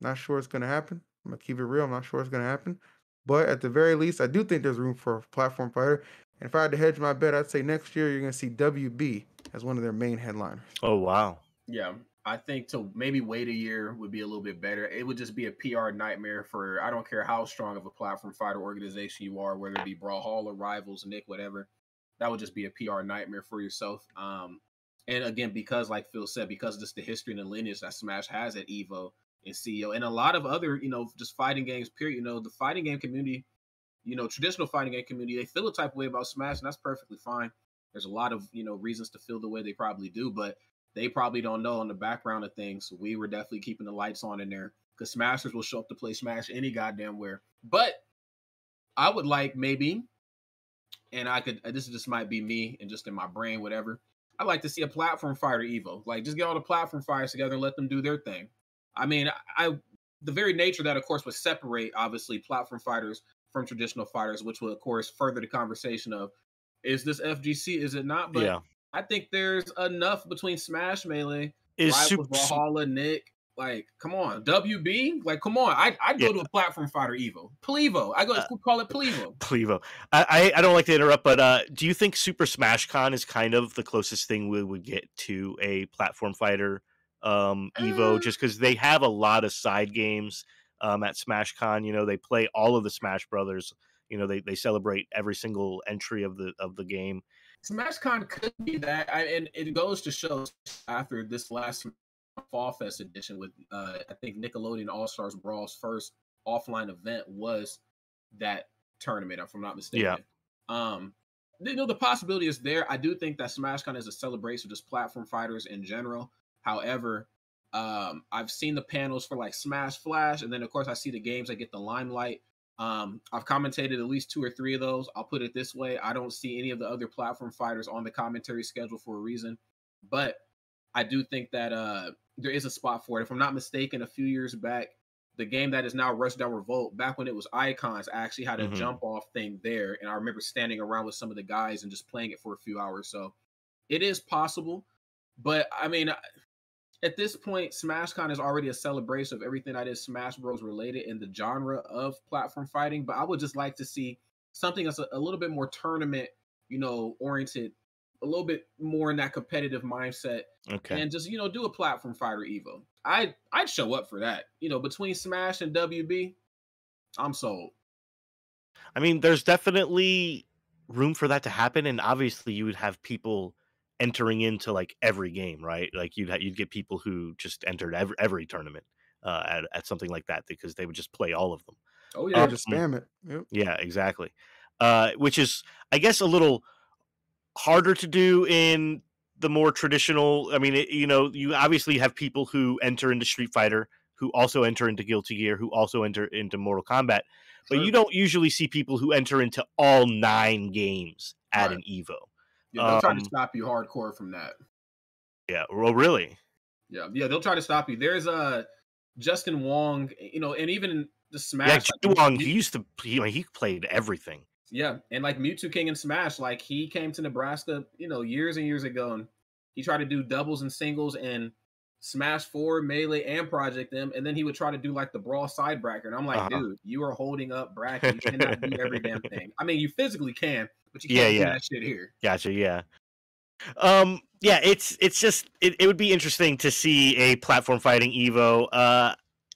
not sure it's going to happen. I'm going to keep it real. I'm not sure it's going to happen. But at the very least, I do think there's room for a platform fighter. And if I had to hedge my bet, I'd say next year you're going to see WB as one of their main headliners. Oh, wow. Yeah, I think to maybe wait a year would be a little bit better. It would just be a PR nightmare for, I don't care how strong of a platform fighter organization you are, whether it be Brawlhalla, Rivals, Nick, whatever. That would just be a PR nightmare for yourself. And again, because like Phil said, because of just the history and the lineage that Smash has at EVO, and CEO and a lot of other, you know, just fighting games, period. You know, the fighting game community, you know, traditional fighting game community, they feel a type of way about Smash, and that's perfectly fine. There's a lot of, you know, reasons to feel the way they probably do, but they probably don't know on the background of things. We were definitely keeping the lights on in there because Smashers will show up to play Smash any goddamn where. But I would like maybe, and I could, this just might be me and just in my brain, whatever. I'd like to see a platform fighter EVO. Like, just get all the platform fighters together and let them do their thing. I mean, the very nature of that, of course, would separate, obviously, platform fighters from traditional fighters, which will, of course, further the conversation of, is this FGC, is it not? But yeah. I think there's enough between Smash, Melee, Rivals, Brawlhalla, Nick. Like, come on. WB? Like, come on. I'd go to a platform fighter EVO. Plevo. We call it Plevo. Plevo. I don't like to interrupt, but do you think Super Smash Con is kind of the closest thing we would get to a platform fighter EVO, just because they have a lot of side games at Smash Con? You know, they play all of the Smash Brothers. You know, they celebrate every single entry of the game. Smash Con could be that, and it goes to show after this last Fall Fest edition with I think Nickelodeon All Stars Brawl's first offline event was that tournament, if I'm not mistaken. Yeah. you know, the possibility is there. I do think that Smash Con is a celebration of just platform fighters in general. However, I've seen the panels for like Smash Flash, and then of course I see the games that get the limelight. I've commentated at least 2 or 3 of those. I'll put it this way. I don't see any of the other platform fighters on the commentary schedule for a reason, but I do think that there is a spot for it. If I'm not mistaken, a few years back, the game that is now Rushdown Revolt, back when it was Icons, I actually had a jump off thing there. And I remember standing around with some of the guys and just playing it for a few hours. So it is possible, but I mean, at this point, Smash Con is already a celebration of everything that is Smash Bros. Related in the genre of platform fighting. But I would just like to see something that's a little bit more tournament, you know, oriented, a little bit more in that competitive mindset. Okay. And just, you know, do a platform fighter Evo. I'd show up for that. You know, between Smash and WB, I'm sold. I mean, there's definitely room for that to happen. And obviously you would have people entering into like every game, right? Like you'd get people who just entered every tournament at something like that, because they would just play all of them. Oh yeah, just spam it. Yep. Yeah, exactly. Which is, I guess, a little harder to do in the more traditional. I mean, you know, you obviously have people who enter into Street Fighter, who also enter into Guilty Gear, who also enter into Mortal Kombat, but you don't usually see people who enter into all 9 games at an Evo. Yeah, they'll try to stop you hardcore from that. Yeah, well, really? Yeah, they'll try to stop you. There's Justin Wong, you know, and even the Smash. Yeah, Justin Wong, he played everything. Yeah, and like Mewtwo King and Smash, like he came to Nebraska, you know, years and years ago, and he tried to do doubles and singles and Smash 4, Melee, and Project M, and then he would try to do like the Brawl side bracket, and I'm like, dude, you are holding up bracket. You cannot do every damn thing. I mean, you physically can, but you can't do that shit here. Gotcha, yeah. It's just it would be interesting to see a platform fighting Evo.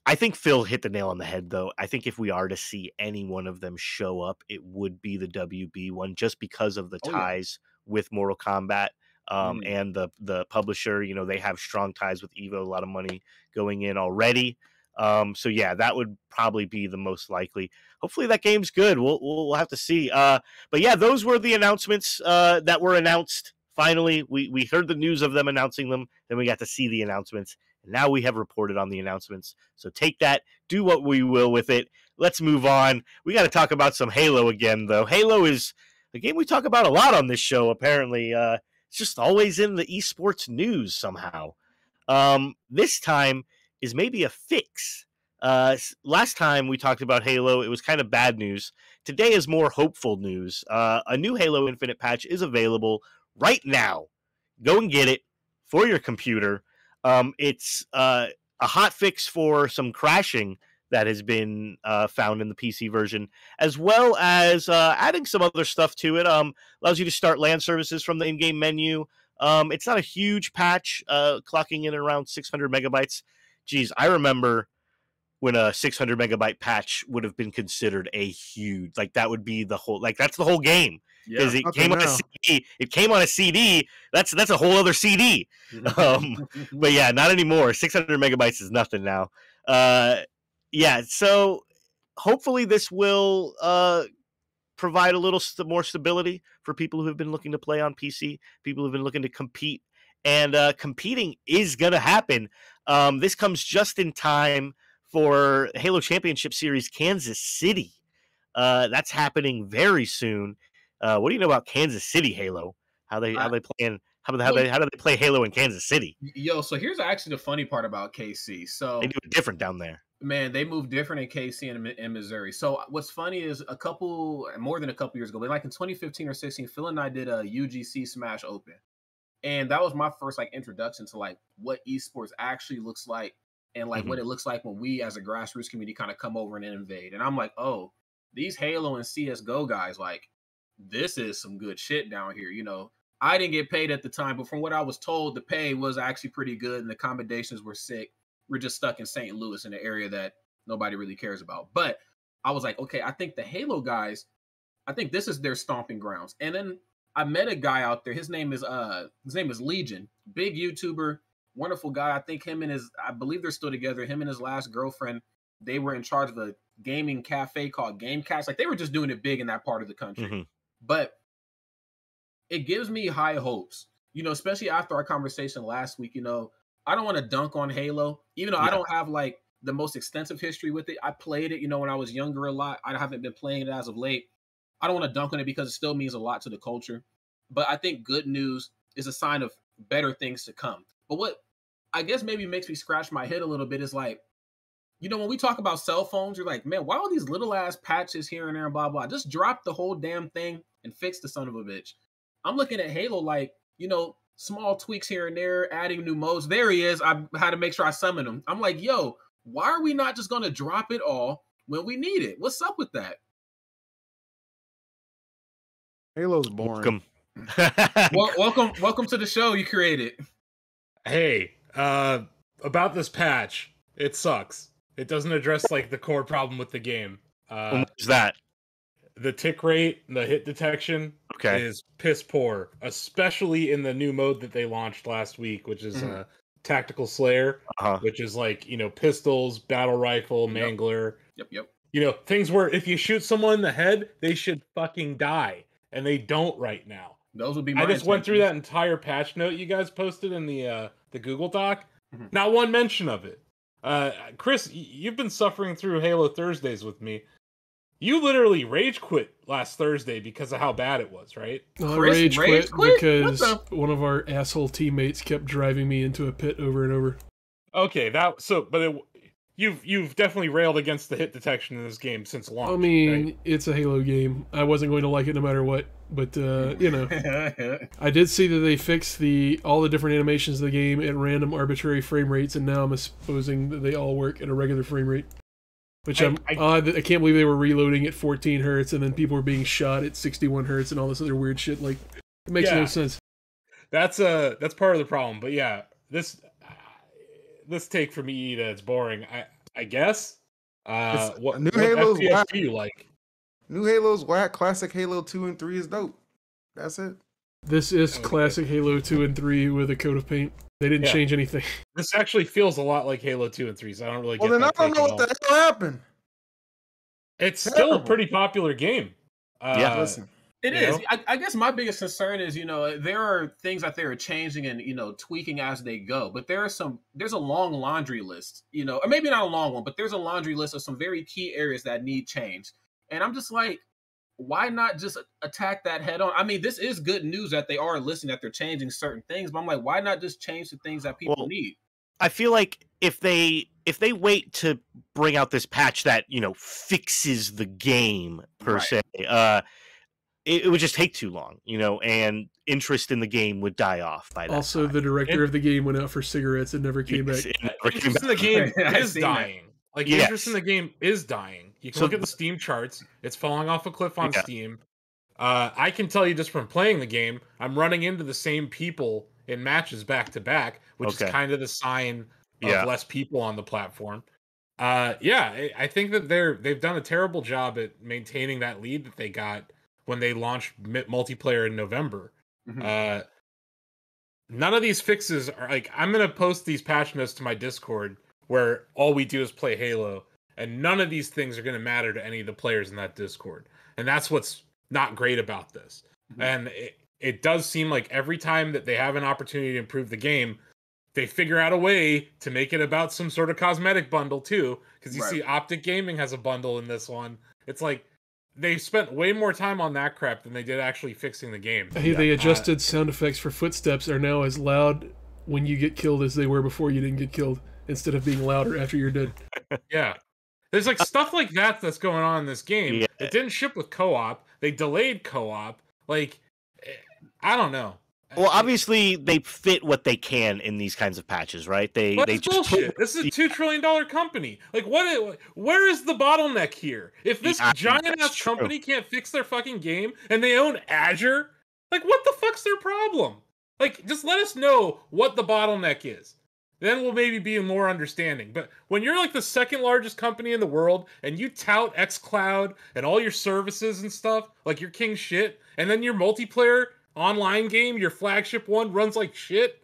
I think Phil hit the nail on the head, though. I think if we are to see any one of them show up, it would be the WB one, just because of the ties with Mortal Kombat and the publisher. You know, they have strong ties with Evo, a lot of money going in already. So yeah, that would probably be the most likely. Hopefully that game's good. We'll have to see. But yeah, those were the announcements that were announced. Finally, we heard the news of them announcing them. Then we got to see the announcements. Now we have reported on the announcements, so take that, do what we will with it. Let's move on. We got to talk about some Halo again, though. Halo is a game we talk about a lot on this show, apparently. It's just always in the esports news somehow. This time is maybe a fix. Last time we talked about Halo, it was kind of bad news. Today is more hopeful news. A new Halo Infinite patch is available right now. Go and get it for your computer. It's a hot fix for some crashing that has been found in the PC version, as well as adding some other stuff to it. Allows you to start LAN services from the in-game menu. It's not a huge patch, clocking in around 600 megabytes. Geez, I remember when a 600 megabyte patch would have been considered a huge, like that would be the whole, like that's the whole game. Because it came on a CD. It came on a CD. That's a whole other CD. But yeah, not anymore. 600 megabytes is nothing now. Yeah, so hopefully this will provide a little more stability for people who have been looking to play on PC, people who have been looking to compete. And competing is going to happen. This comes just in time for Halo Championship Series Kansas City. That's happening very soon. What do you know about Kansas City Halo? How do they play Halo in Kansas City? Yo, so here's actually the funny part about KC. So they do it different down there. Man, they move different in KC and in Missouri. So what's funny is more than a couple years ago, but like in 2015 or 16, Phil and I did a UGC Smash Open, and that was my first like introduction to like what esports actually looks like and like what it looks like when we as a grassroots community kind of come over and invade. And I'm like, oh, these Halo and CS:GO guys like. This is some good shit down here. You know, I didn't get paid at the time, but from what I was told, the pay was actually pretty good and the accommodations were sick. We're just stuck in St. Louis in an area that nobody really cares about. But I was like, okay, I think the Halo guys, I think this is their stomping grounds. And then I met a guy out there. His name is Legion, big YouTuber, wonderful guy. I think him and his, I believe they're still together. Him and his last girlfriend, they were in charge of a gaming cafe called Gamecast. Like they were just doing it big in that part of the country. But it gives me high hopes, you know, especially after our conversation last week. You know, I don't want to dunk on Halo, even though I don't have like the most extensive history with it. I played it, you know, when I was younger a lot. I haven't been playing it as of late. I don't want to dunk on it because it still means a lot to the culture. But I think good news is a sign of better things to come. But what I guess maybe makes me scratch my head a little bit is like, you know, when we talk about cell phones, you're like, man, why all these little ass patches here and there and blah, blah. Just drop the whole damn thing and fix the son of a bitch. I'm looking at Halo like, you know, small tweaks here and there, adding new modes. There he is. I had to make sure I summon him. I'm like, yo, why are we not just going to drop it all when we need it? What's up with that? Halo's boring. Welcome. welcome to the show you created. Hey, about this patch, it sucks. It doesn't address like the core problem with the game. What's that? The tick rate, the hit detection, is piss poor, especially in the new mode that they launched last week, which is Tactical Slayer, which is like, you know, pistols, battle rifle, mangler. Yep. You know, things where if you shoot someone in the head, they should fucking die, and they don't right now. Those would be. I just went through that entire patch note you guys posted in the Google Doc. Not one mention of it. Chris, you've been suffering through Halo Thursdays with me. You literally rage quit last Thursday because of how bad it was, right? I rage quit because one of our asshole teammates kept driving me into a pit over and over. Okay, You've definitely railed against the hit detection in this game since launch. I mean, It's a Halo game. I wasn't going to like it no matter what, but you know, I did see that they fixed all the different animations of the game at random arbitrary frame rates, and now I'm supposing that they all work at a regular frame rate. Which I can't believe they were reloading at 14 hertz, and then people were being shot at 61 hertz, and all this other weird shit. Like, it makes no sense. That's part of the problem. But yeah, this take from EE that it's boring, I guess. What new Halo's whack. Do you like? New Halo's whack. Classic Halo 2 and 3 is dope. That's it. This is classic Halo 2 and 3 with a coat of paint. They didn't change anything. This actually feels a lot like Halo 2 and 3, so I don't really get that. Well, then I don't know what the hell happened. It's still a pretty popular game. Yeah, listen. It is. I guess my biggest concern is, you know, there are things that they are changing and, you know, tweaking as they go. But there's a long laundry list, you know, or maybe not a long one, but there's a laundry list of some very key areas that need change. And I'm just like, why not just attack that head on? I mean, this is good news that they are listening, that they're changing certain things. But I'm like, why not just change the things that people need? I feel like if they wait to bring out this patch that, you know, fixes the game per se, it would just take too long, you know, and interest in the game would die off by that Also, time. The director of the game went out for cigarettes and never came back. Interest in the game is dying. Like, interest in the game is dying. You can look at the Steam charts. It's falling off a cliff on Steam. I can tell you just from playing the game, I'm running into the same people in matches back-to-back, which is kind of the sign of less people on the platform. I think that they've done a terrible job at maintaining that lead that they got when they launched multiplayer in November. None of these fixes are like, I'm going to post these patch notes to my Discord where all we do is play Halo, and none of these things are going to matter to any of the players in that Discord. And that's what's not great about this. And it does seem like every time that they have an opportunity to improve the game, they figure out a way to make it about some sort of cosmetic bundle too. Because you see Optic Gaming has a bundle in this one. It's like, they spent way more time on that crap than they did actually fixing the game. Hey, they adjusted sound effects for footsteps are now as loud when you get killed as they were before you didn't get killed, instead of being louder after you're dead. There's like stuff like that that's going on in this game. It didn't ship with co-op. They delayed co-op. Like, I don't know. Well, obviously they fit what they can in these kinds of patches, right? They just bullshit. This is a $2 trillion company. Like, where is the bottleneck here? If this giant ass company can't fix their fucking game and they own Azure, like, what the fuck's their problem? Like, just let us know what the bottleneck is. Then we'll maybe be more understanding. But when you're like the second largest company in the world and you tout xCloud and all your services and stuff, like you're king shit, and then your multiplayer online game, your flagship one, runs like shit.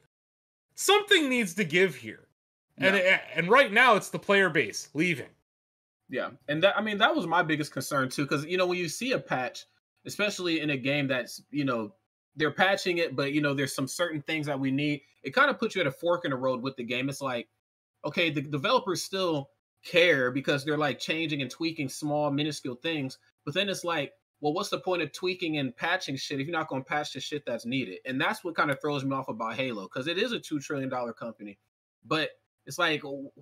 Something needs to give here, and right now it's the player base leaving. Yeah, and that, I mean, that was my biggest concern too, because, you know, when you see a patch, especially in a game that's, you know, they're patching it, but you know, there's some certain things that we need. It kind of puts you at a fork in the road with the game. It's like, okay, the developers still care because they're like changing and tweaking small, minuscule things. But then it's like, well, what's the point of tweaking and patching shit if you're not going to patch the shit that's needed? And that's what kind of throws me off about Halo, because it is a $2 trillion company. But it's like,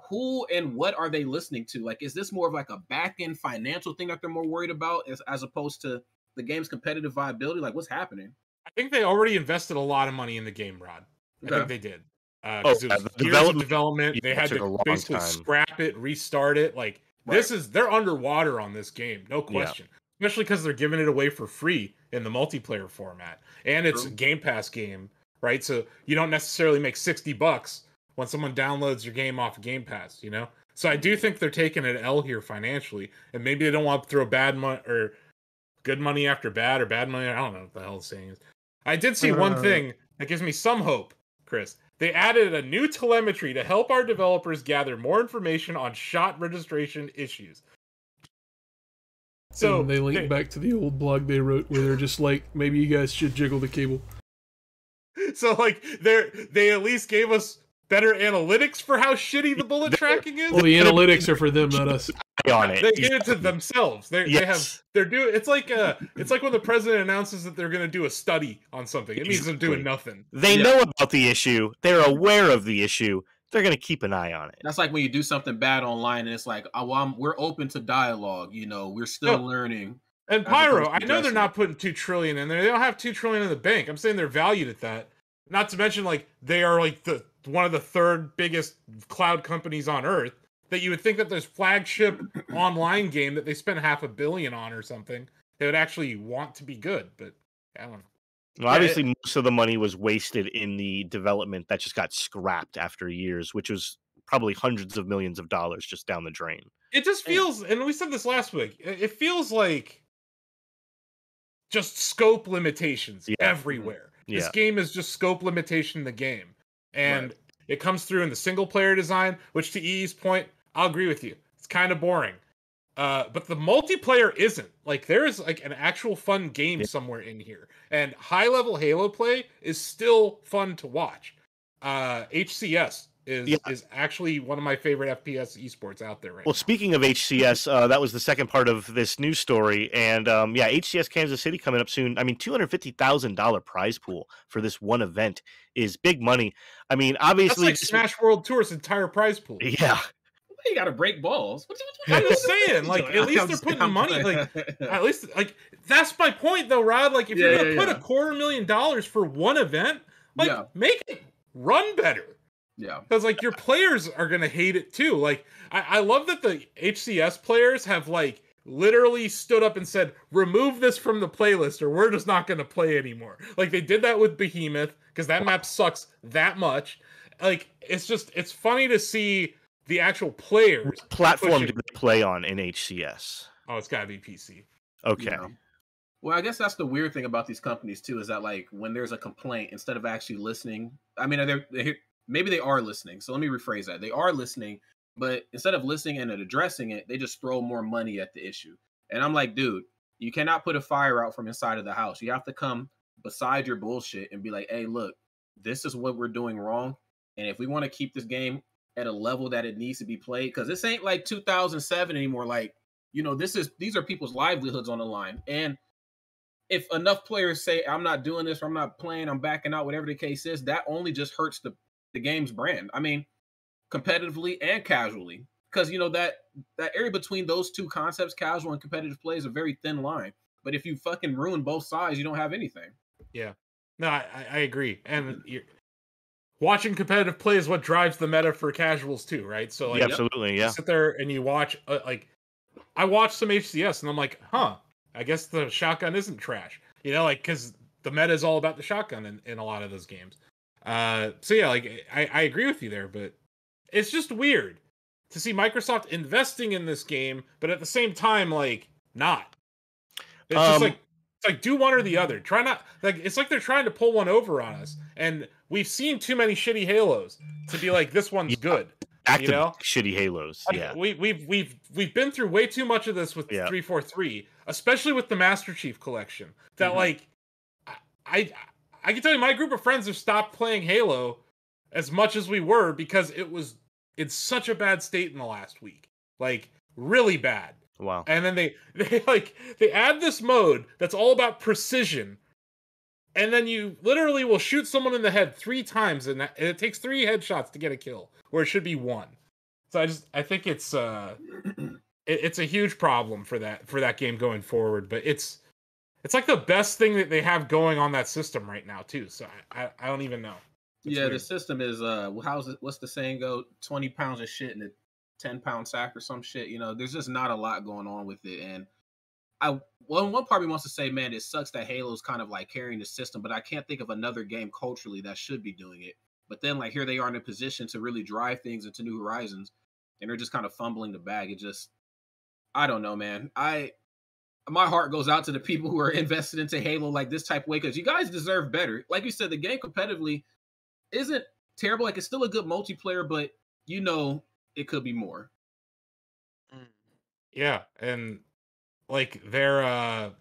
who and what are they listening to? Like, is this more of like a back-end financial thing that they're more worried about as opposed to the game's competitive viability? Like, what's happening? I think they already invested a lot of money in the game, Rod. Okay. I think they did. Development. They had to basically scrap it, restart it. Like, this is, they're underwater on this game, no question. Yeah. Especially because they're giving it away for free in the multiplayer format. And it's a Game Pass game, right? So you don't necessarily make $60 when someone downloads your game off of Game Pass, you know? So I do think they're taking an L here financially. And maybe they don't want to throw bad money or good money after bad, or bad money. I don't know what the hell the saying is. I did see one thing that gives me some hope, Chris. They added a new telemetry to help our developers gather more information on shot registration issues. So and they link back to the old blog they wrote where they're just like, maybe you guys should jiggle the cable. So like they at least gave us better analytics for how shitty the bullet tracking is. Well, the analytics are for them, not us. They give it to themselves. They're doing. It's like when the president announces that they're going to do a study on something. It means they're doing nothing. They know about the issue. They're aware of the issue. They're going to keep an eye on it. That's like when you do something bad online, and it's like, oh, well, we're open to dialogue. You know, we're still learning. And Pyro, I know they're not putting $2 trillion in there. They don't have $2 trillion in the bank. I'm saying they're valued at that. Not to mention, like, they are like one of the third biggest cloud companies on Earth. That you would think that this flagship online game that they spent $500 million on or something, they would actually want to be good, but I don't know. Well, obviously, most of the money was wasted in the development that just got scrapped after years, which was probably hundreds of millions of dollars just down the drain. It just feels, and we said this last week, it feels like just scope limitations everywhere. Yeah. This game is just scope limitation in the game. And it comes through in the single-player design, which to EE's point, I'll agree with you. It's kind of boring. But the multiplayer isn't. Like, there is, like, an actual fun game somewhere in here. And high-level Halo play is still fun to watch. HCS is actually one of my favorite FPS esports out there right now. Well, speaking of HCS, that was the second part of this news story. And, HCS Kansas City coming up soon. I mean, $250,000 prize pool for this one event is big money. I mean, obviously... That's like Smash World Tour's entire prize pool. Yeah. You gotta break balls. I'm just saying, like, at least they're putting money, like, at least, like, that's my point, though, Rod. Like, if you're gonna put $250,000 for one event, like, make it run better. Yeah. Because, like, your players are gonna hate it, too. Like, I love that the HCS players have, like, literally stood up and said, remove this from the playlist, or we're just not gonna play anymore. Like, they did that with Behemoth, because that map sucks that much. Like, it's just, it's funny to see... The actual players. What platform do they play on in HCS? Oh, it's got to be PC. Okay. Yeah. Well, I guess that's the weird thing about these companies, too, is that, like, when there's a complaint, instead of actually listening, I mean, maybe they are listening. So let me rephrase that. They are listening, but instead of listening and addressing it, they just throw more money at the issue. And I'm like, dude, you cannot put a fire out from inside of the house. You have to come beside your bullshit and be like, hey, look, this is what we're doing wrong. And if we want to keep this game at a level that it needs to be played, because this ain't like 2007 anymore. Like, you know, these are people's livelihoods on the line. And if enough players say, I'm not doing this, or I'm not playing, I'm backing out, whatever the case is, that only just hurts the game's brand. I mean, competitively and casually. Because, you know, that area between those two concepts, casual and competitive play, is a very thin line. But if you fucking ruin both sides, you don't have anything. Yeah. No, I agree. And you're... Watching competitive play is what drives the meta for casuals too, right? So like, absolutely, you sit there and you watch. Like, I watched some HCS and I'm like, huh, I guess the shotgun isn't trash, you know? Like, because the meta is all about the shotgun in a lot of those games. So yeah, like I agree with you there, but it's just weird to see Microsoft investing in this game, but at the same time, like not. It's just like. It's like, do one or the other. Try not... like. It's like they're trying to pull one over on us. And we've seen too many shitty Halos to be like, this one's good. You know? Shitty Halos, yeah. We've been through way too much of this with 343, especially with the Master Chief Collection. That, like, I I can tell you my group of friends have stopped playing Halo as much as we were because it was in such a bad state in the last week. Like, really bad. Wow. And then they add this mode that's all about precision. And then you literally will shoot someone in the head 3 times, and it takes 3 headshots to get a kill, where it should be 1. So I think it's it's a huge problem for that game going forward. But it's like the best thing that they have going on that system right now too. So I don't even know. It's weird. The system is what's the saying go? 20 pounds of shit in a 10-pound sack or some shit. You know, there's just not a lot going on with it, and one part wants to say, man, it sucks that Halo's kind of like carrying the system, but I can't think of another game culturally that should be doing it. But then, like, here they are in a position to really drive things into new horizons, and they're just kind of fumbling the bag. It just, I don't know, man. My heart goes out to the people who are invested into Halo like this type of way, because you guys deserve better. Like you said, the game competitively isn't terrible. Like, it's still a good multiplayer, but, you know, it could be more. Yeah, and... like they're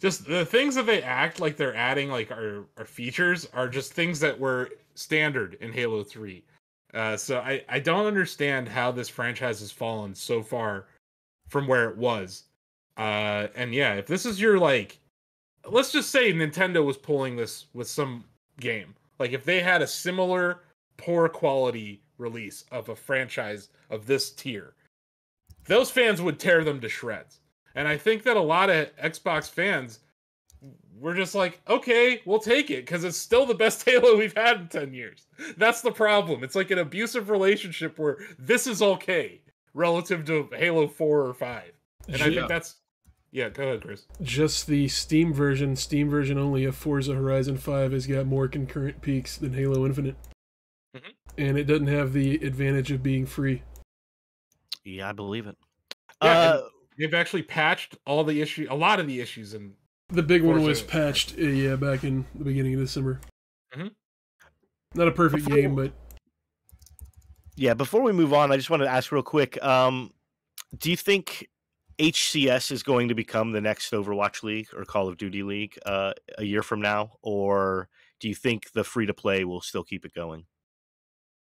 just the things that they act like they're adding, like our features are just things that were standard in Halo 3. So I don't understand how this franchise has fallen so far from where it was. And yeah, if this is your, like, let's just say Nintendo was pulling this with some game. Like if they had a similar poor quality release of a franchise of this tier, those fans would tear them to shreds. And I think that a lot of Xbox fans were just like, okay, we'll take it, because it's still the best Halo we've had in 10 years. That's the problem. It's like an abusive relationship where this is okay relative to Halo 4 or 5. And I think that's... yeah, go ahead, Chris. Just the Steam version only of Forza Horizon 5 has got more concurrent peaks than Halo Infinite. Mm-hmm. And it doesn't have the advantage of being free. Yeah, I believe it. Yeah, they've actually patched all the issues, a lot of the issues. And the big one was patched, yeah, back in the beginning of December. Mm-hmm. Not a perfect game, but... yeah, before we move on, I just want to ask real quick, do you think HCS is going to become the next Overwatch League or Call of Duty League a year from now? Or do you think the free-to-play will still keep it going?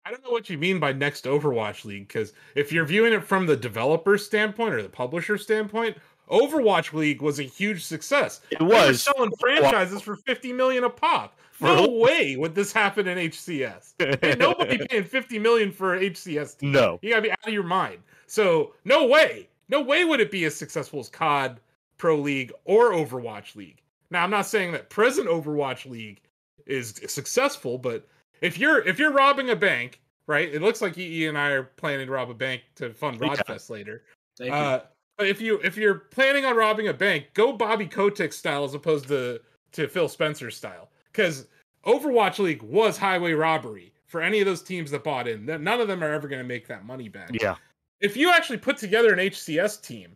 I don't know what you mean by next Overwatch League, because if you're viewing it from the developer's standpoint or the publisher's standpoint, Overwatch League was a huge success. It was. They were selling franchises for $50 million a pop. No way would this happen in HCS. Ain't nobody paying $50 million for HCS team. No, you gotta be out of your mind. So no way would it be as successful as COD Pro League or Overwatch League. Now, I'm not saying that present Overwatch League is successful, but If you're robbing a bank, right? It looks like EE and I are planning to rob a bank to fund Rodfest later. Thank you. But if you're planning on robbing a bank, go Bobby Kotick style as opposed to Phil Spencer style, because Overwatch League was highway robbery for any of those teams that bought in. None of them are ever going to make that money back. Yeah. If you actually put together an HCS team,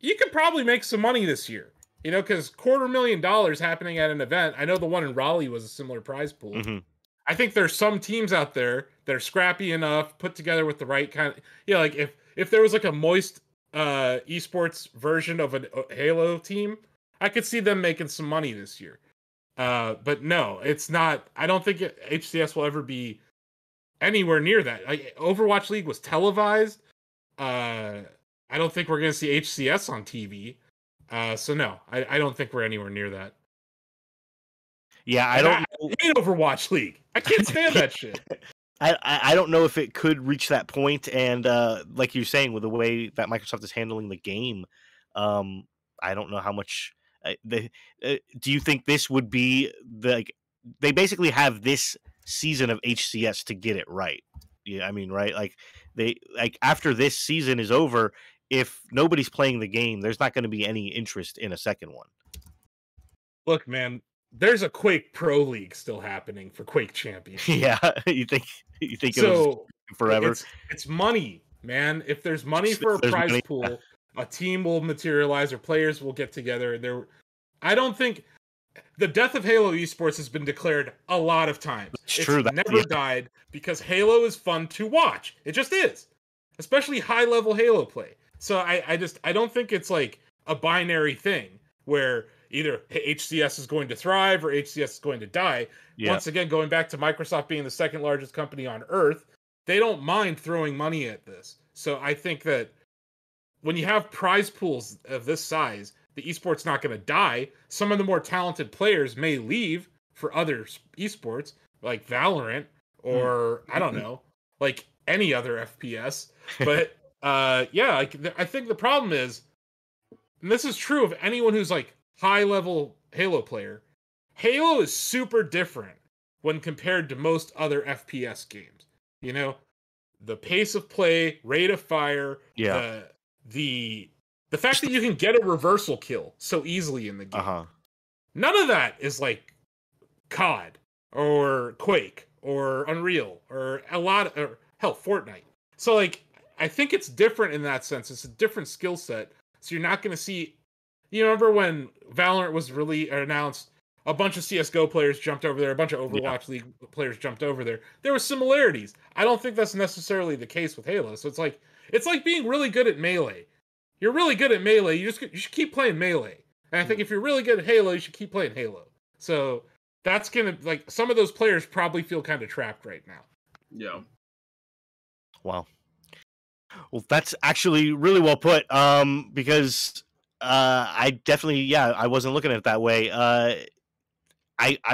you could probably make some money this year. You know, because $250,000 happening at an event. I know the one in Raleigh was a similar prize pool. Mm-hmm. I think there's some teams out there that are scrappy enough, put together with the right kind of, you know, like if there was like a moist esports version of a Halo team, I could see them making some money this year. But no, it's not. I don't think HCS will ever be anywhere near that. Like, Overwatch League was televised. I don't think we're going to see HCS on TV. So no, I don't think we're anywhere near that. Yeah, I don't know. I hate Overwatch League. I can't stand that shit. I don't know if it could reach that point, and like you're saying, with the way that Microsoft is handling the game, I don't know how much. Do you think this would be they basically have this season of HCS to get it right? Yeah, I mean, right? Like after this season is over, if nobody's playing the game, there's not going to be any interest in a second one. Look, man. There's a Quake Pro League still happening for Quake Champions. Yeah, you think it'll forever? It's money, man. If there's money for a prize pool, a team will materialize or players will get together. I don't think the death of Halo esports has been declared a lot of times. It's true. Never died because Halo is fun to watch. It just is, especially high-level Halo play. So I don't think it's like a binary thing where either HCS is going to thrive or HCS is going to die. Yeah. Once again, going back to Microsoft being the second largest company on Earth, they don't mind throwing money at this. So I think that when you have prize pools of this size, the esport's not going to die. Some of the more talented players may leave for other esports, like Valorant or I don't know, like any other FPS. But yeah, I think the problem is, and this is true of anyone who's like high level Halo player, Halo is super different when compared to most other FPS games. You know, the pace of play, rate of fire, the fact that you can get a reversal kill so easily in the game. None of that is like COD or Quake or Unreal or a lot of, or hell, Fortnite. So like, I think it's different in that sense. It's a different skill set. So you're not going to see, you remember when Valorant was released or announced, a bunch of CS:GO players jumped over there, a bunch of Overwatch League players jumped over there. There were similarities. I don't think that's necessarily the case with Halo. So it's like being really good at Melee. You're really good at Melee. You should keep playing Melee. And I think if you're really good at Halo, you should keep playing Halo. So that's going to, like, some of those players probably feel kind of trapped right now. Yeah. Wow. Well, that's actually really well put, because I definitely, I wasn't looking at it that way. I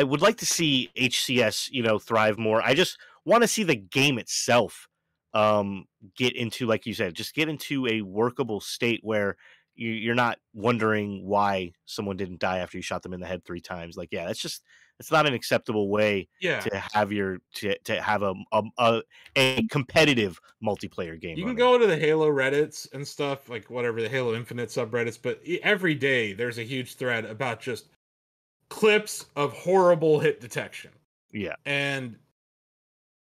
would like to see HCS, you know, thrive more. I just want to see the game itself get into, like you said, just get into a workable state where you're not wondering why someone didn't die after you shot them in the head 3 times. Like, yeah, that's just, it's not an acceptable way to have your to have a competitive multiplayer game. You can go to the Halo Reddits and stuff, like whatever, the Halo Infinite subreddits, but every day there's a huge thread about just clips of horrible hit detection. Yeah. And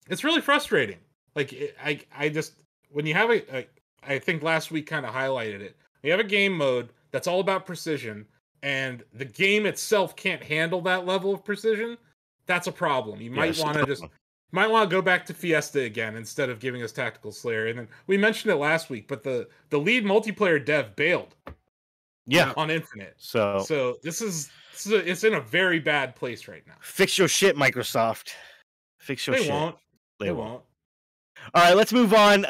it's really frustrating. Like I just, when you have a I think last week kind of highlighted it. You have a game mode that's all about precision, and the game itself can't handle that level of precision. That's a problem. You might want to just might want to go back to Fiesta again instead of giving us Tactical Slayer. And then we mentioned it last week, but the lead multiplayer dev bailed. Yeah, on Infinite. So this is a, it's in a very bad place right now. Fix your shit, Microsoft. Fix your shit. They won't. They won't. All right, let's move on.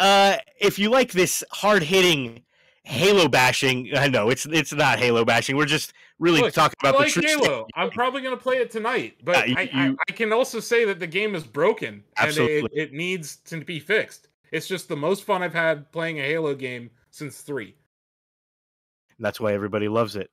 If you like this hard-hitting Halo bashing, I know it's not Halo bashing. We're just really talking about the truth. Halo. I'm probably going to play it tonight, but I can also say that the game is broken and it needs to be fixed. It's just the most fun I've had playing a Halo game since 3. And that's why everybody loves it.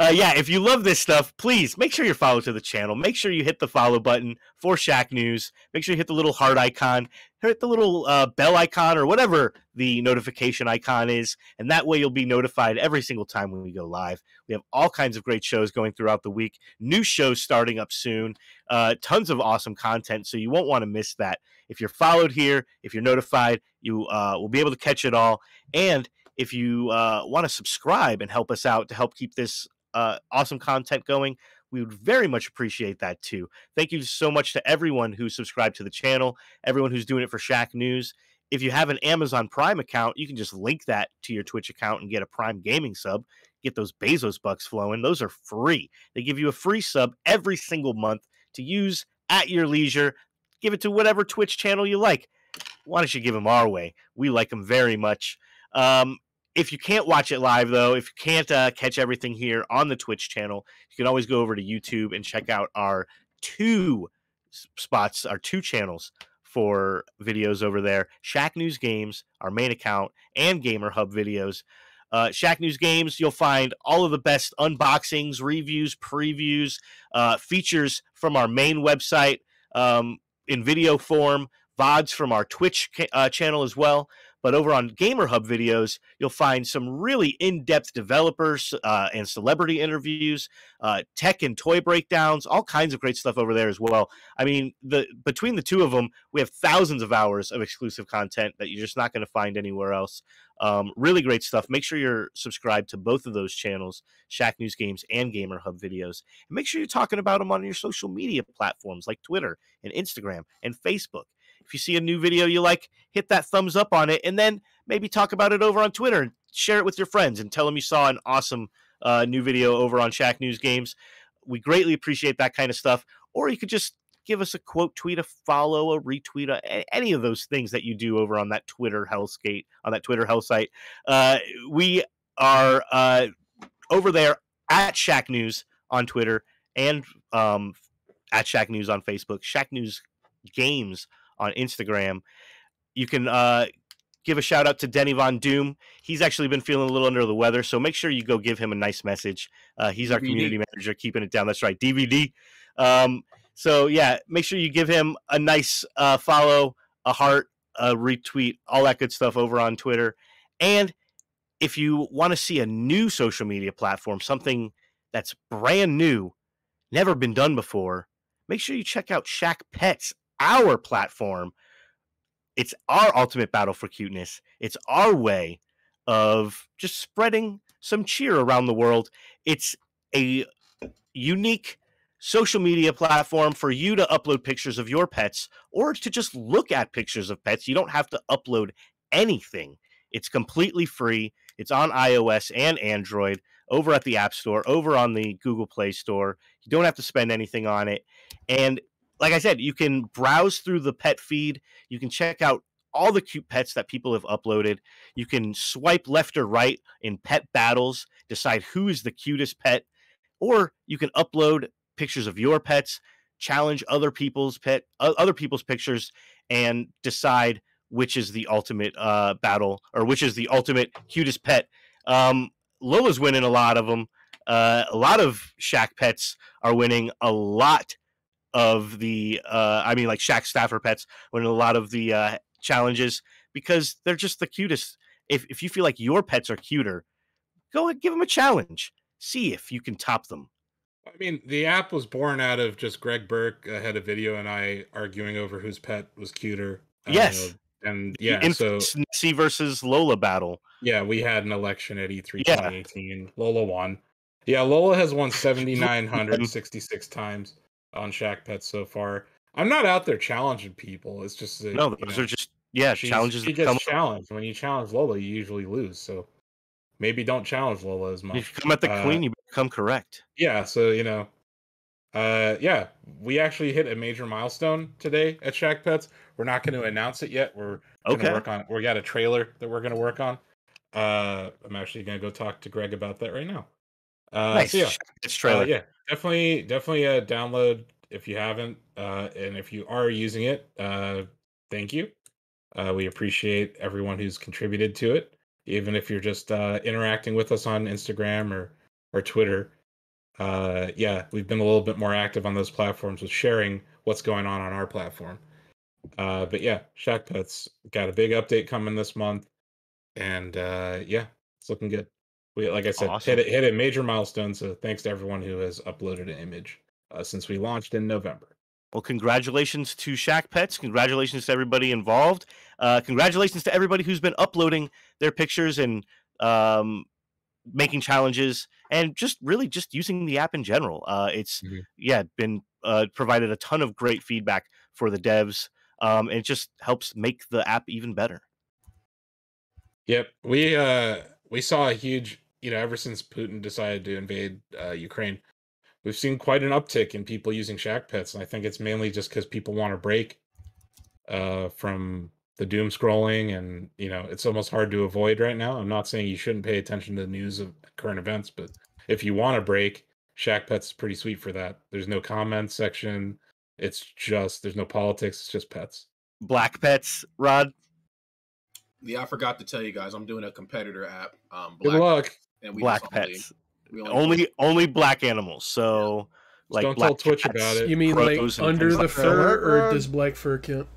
Yeah, if you love this stuff, please make sure you're followed to the channel. Make sure you hit the follow button for Shacknews. Make sure you hit the little heart icon, hit the little bell icon or whatever the notification icon is, and that way you'll be notified every single time when we go live. We have all kinds of great shows going throughout the week, new shows starting up soon, tons of awesome content, so you won't want to miss that. If you're followed here, if you're notified, you will be able to catch it all. And if you want to subscribe and help us out to help keep this awesome content going, we would very much appreciate that too. Thank you so much to everyone who subscribed to the channel, everyone who's doing it for Shacknews. If you have an Amazon Prime account, you can just link that to your Twitch account and get a Prime Gaming sub. Get those Bezos bucks flowing. Those are free. They give you a free sub every single month to use at your leisure. Give it to whatever Twitch channel you like. Why don't you give them our way? We like them very much. If you can't watch it live, though, if you can't catch everything here on the Twitch channel, you can always go over to YouTube and check out our 2 spots, our 2 channels for videos over there. Shacknews Games, our main account, and Gamer Hub videos. Shacknews Games, you'll find all of the best unboxings, reviews, previews, features from our main website in video form, VODs from our Twitch channel as well. But over on Gamer Hub videos, you'll find some really in-depth developers and celebrity interviews, tech and toy breakdowns, all kinds of great stuff over there as well. I mean, between the 2 of them, we have thousands of hours of exclusive content that you're just not going to find anywhere else. Really great stuff. Make sure you're subscribed to both of those channels, Shacknews Games and Gamer Hub videos. And make sure you're talking about them on your social media platforms like Twitter and Instagram and Facebook. If you see a new video you like, hit that thumbs up on it, and then maybe talk about it over on Twitter and share it with your friends and tell them you saw an awesome new video over on Shacknews Games. We greatly appreciate that kind of stuff. Or you could just give us a quote, tweet, a follow, a retweet, any of those things that you do over on that Twitter hellscape, on that Twitter hell site. We are over there at Shacknews on Twitter and at Shacknews on Facebook, Shacknews Games on Instagram. You can give a shout out to Denny Von Doom. He's actually been feeling a little under the weather, so make sure you go give him a nice message. He's our community manager, keeping it down. That's right, DVD. So, yeah, make sure you give him a nice follow, a heart, a retweet, all that good stuff over on Twitter. And if you want to see a new social media platform, something that's brand new, never been done before, make sure you check out Shack Pets, our platform. It's our ultimate battle for cuteness. It's our way of just spreading some cheer around the world. It's a unique social media platform for you to upload pictures of your pets or to just look at pictures of pets. You don't have to upload anything. It's completely free. It's on iOS and Android, over at the App Store, over on the Google Play Store. You don't have to spend anything on it. And like I said, you can browse through the pet feed. You can check out all the cute pets that people have uploaded. You can swipe left or right in pet battles, decide who is the cutest pet, or you can upload pictures of your pets, challenge other people's pictures, and decide which is the ultimate battle, or which is the ultimate cutest pet. Lola's winning a lot of them. A lot of Shack Pets are winning a lot of the like Shack staffer pets winning a lot of the challenges because they're just the cutest. If you feel like your pets are cuter, go and give them a challenge. See if you can top them. I mean, the app was born out of just Greg Burke had a video and I arguing over whose pet was cuter. Yes. And yeah, so Nessie versus Lola battle. Yeah, we had an election at E3 2018. Lola won. Yeah, Lola has won 7,966 times on Shack Pets so far. I'm not out there challenging people. It's just no, those are just challenges. She gets challenged. When you challenge Lola, you usually lose. So maybe don't challenge Lola as much. If you come at the queen, you become correct. Yeah, so we actually hit a major milestone today at Shack Pets. We're not going to announce it yet. We're going to work on it. We got a trailer that we're going to work on. I'm actually going to go talk to Greg about that right now. Nice. So yeah, it's trailer. Yeah, definitely download if you haven't, and if you are using it, thank you. We appreciate everyone who's contributed to it, even if you're just interacting with us on Instagram or Twitter. We've been a little bit more active on those platforms with sharing what's going on our platform. Shack Pets got a big update coming this month, and it's looking good. We, like I said, awesome. hit a major milestone, so thanks to everyone who has uploaded an image since we launched in November. Well, congratulations to Shack Pets. Congratulations to everybody involved. Congratulations to everybody who's been uploading their pictures and making challenges and just using the app in general. It's been provided a ton of great feedback for the devs. It just helps make the app even better. Yep. We saw a huge, ever since Putin decided to invade Ukraine, we've seen quite an uptick in people using Shack Pets. And I think it's mainly just because people want a break from the doom scrolling, and it's almost hard to avoid right now. I'm not saying you shouldn't pay attention to the news of current events, but if you want a break, Shack Pets is pretty sweet for that. There's no comment section. It's just there's no politics. It's just pets. Black pets, Rod. Yeah, I forgot to tell you guys, I'm doing a competitor app. Good luck. And we black pets. Only black animals. So don't tell Twitch about it. You mean like under the fur, or does black fur count?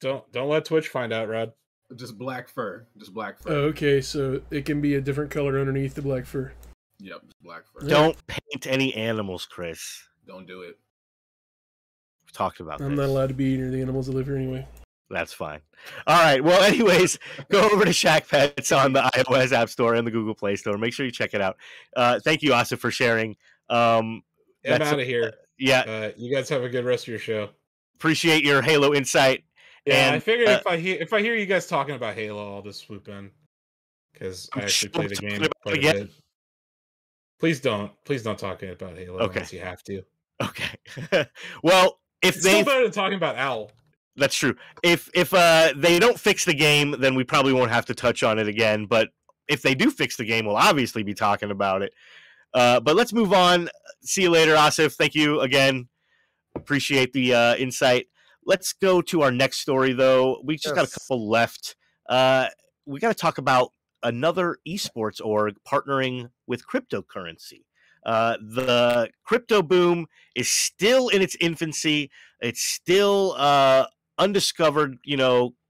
Don't let Twitch find out, Rod. Just black fur. Oh, okay, so it can be a different color underneath the black fur. Yep, black fur. Don't paint any animals, Chris. Don't do it. We've talked about this. I'm not allowed to be near the animals that live here anyway. That's fine. All right. Well, anyways, go over to Shack Pets on the iOS App Store and the Google Play Store. Make sure you check it out. Thank you, Asa, for sharing. I'm out of here. You guys have a good rest of your show. Appreciate your Halo insight. Yeah, and I figured if I hear you guys talking about Halo, I'll just swoop in because I actually played the game quite a bit. Please don't talk about Halo unless you have to. Okay. Well, if it's still better than talking about Owl. That's true. If they don't fix the game, then we probably won't have to touch on it again. But if they do fix the game, we'll obviously be talking about it. But let's move on. See you later, Asif. Thank you again. Appreciate the insight. Let's go to our next story, though. We just got a couple left. We got to talk about another esports org partnering with cryptocurrency. The crypto boom is still in its infancy. It's still undiscovered,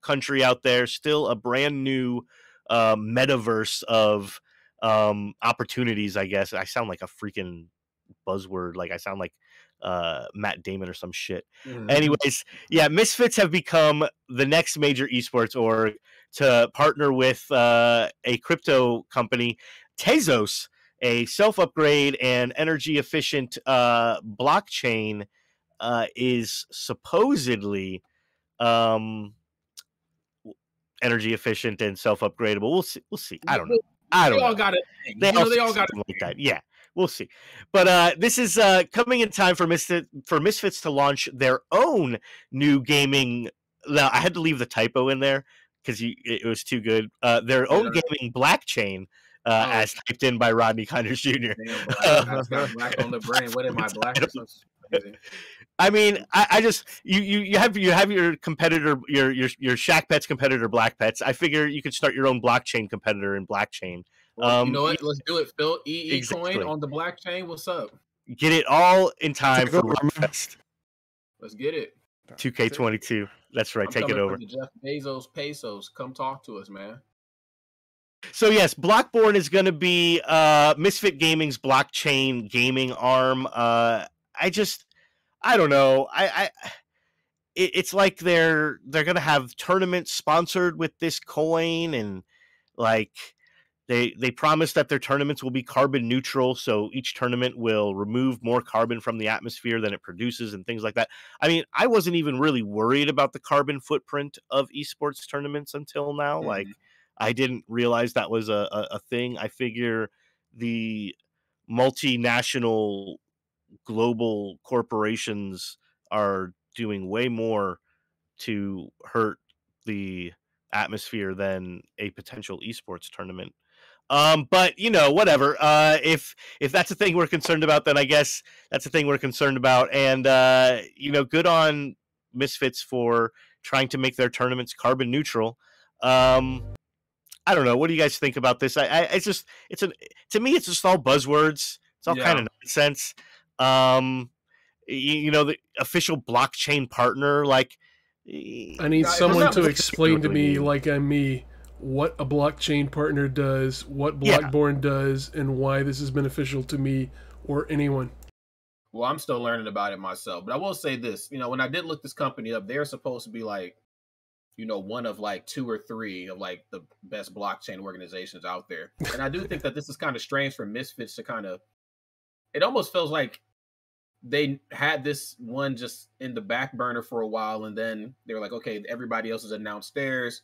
country out there. Still a brand new metaverse of opportunities, I guess. I sound like a freaking buzzword. Like I sound like Matt Damon or some shit. Anyways, yeah, Misfits have become the next major esports org to partner with a crypto company, Tezos, a self-upgrade and energy-efficient blockchain is supposedly energy-efficient and self-upgradable. We'll see. I don't know. They all got it. Yeah, we'll see. But this is coming in time for Misfits to launch their own new gaming. Now, I had to leave the typo in there because it was too good. Their own gaming blockchain. As typed in by Rodney Conyers Jr. Damn, black on the brain. What am I, black? I mean, I just you have your competitor, your Shack Pets competitor, Black Pets. I figure you could start your own blockchain competitor in blockchain. Well, you know what? Let's do it, Phil. Exactly. Coin on the blockchain. What's up? Get it all in time for Rockfest. Let's get it. 2K22. That's right. Take it over. Jeff Bezos pesos. Come talk to us, man. So, yes, Blockborn is going to be Misfit Gaming's blockchain gaming arm. I don't know. It's like they're going to have tournaments sponsored with this coin. And, like, they promise that their tournaments will be carbon neutral. So each tournament will remove more carbon from the atmosphere than it produces and things like that. I mean, I wasn't even really worried about the carbon footprint of esports tournaments until now. Mm-hmm. Like, I didn't realize that was a thing. I figure the multinational global corporations are doing way more to hurt the atmosphere than a potential esports tournament. But, whatever. If that's a thing we're concerned about, then I guess that's a thing we're concerned about. And, good on Misfits for trying to make their tournaments carbon neutral. I don't know. What do you guys think about this? To me, it's just all buzzwords. It's all kind of nonsense. The official blockchain partner, like I need someone to explain to me, like I'm me, what a blockchain partner does, what Blockborn does, and why this is beneficial to me or anyone. Well, I'm still learning about it myself, but I will say this, when I did look this company up, they're supposed to be like, one of like two or three of like the best blockchain organizations out there. And I do think that this is kind of strange for Misfits to it almost feels like they had this one just in the back burner for a while. And then they were like, okay, everybody else has announced theirs.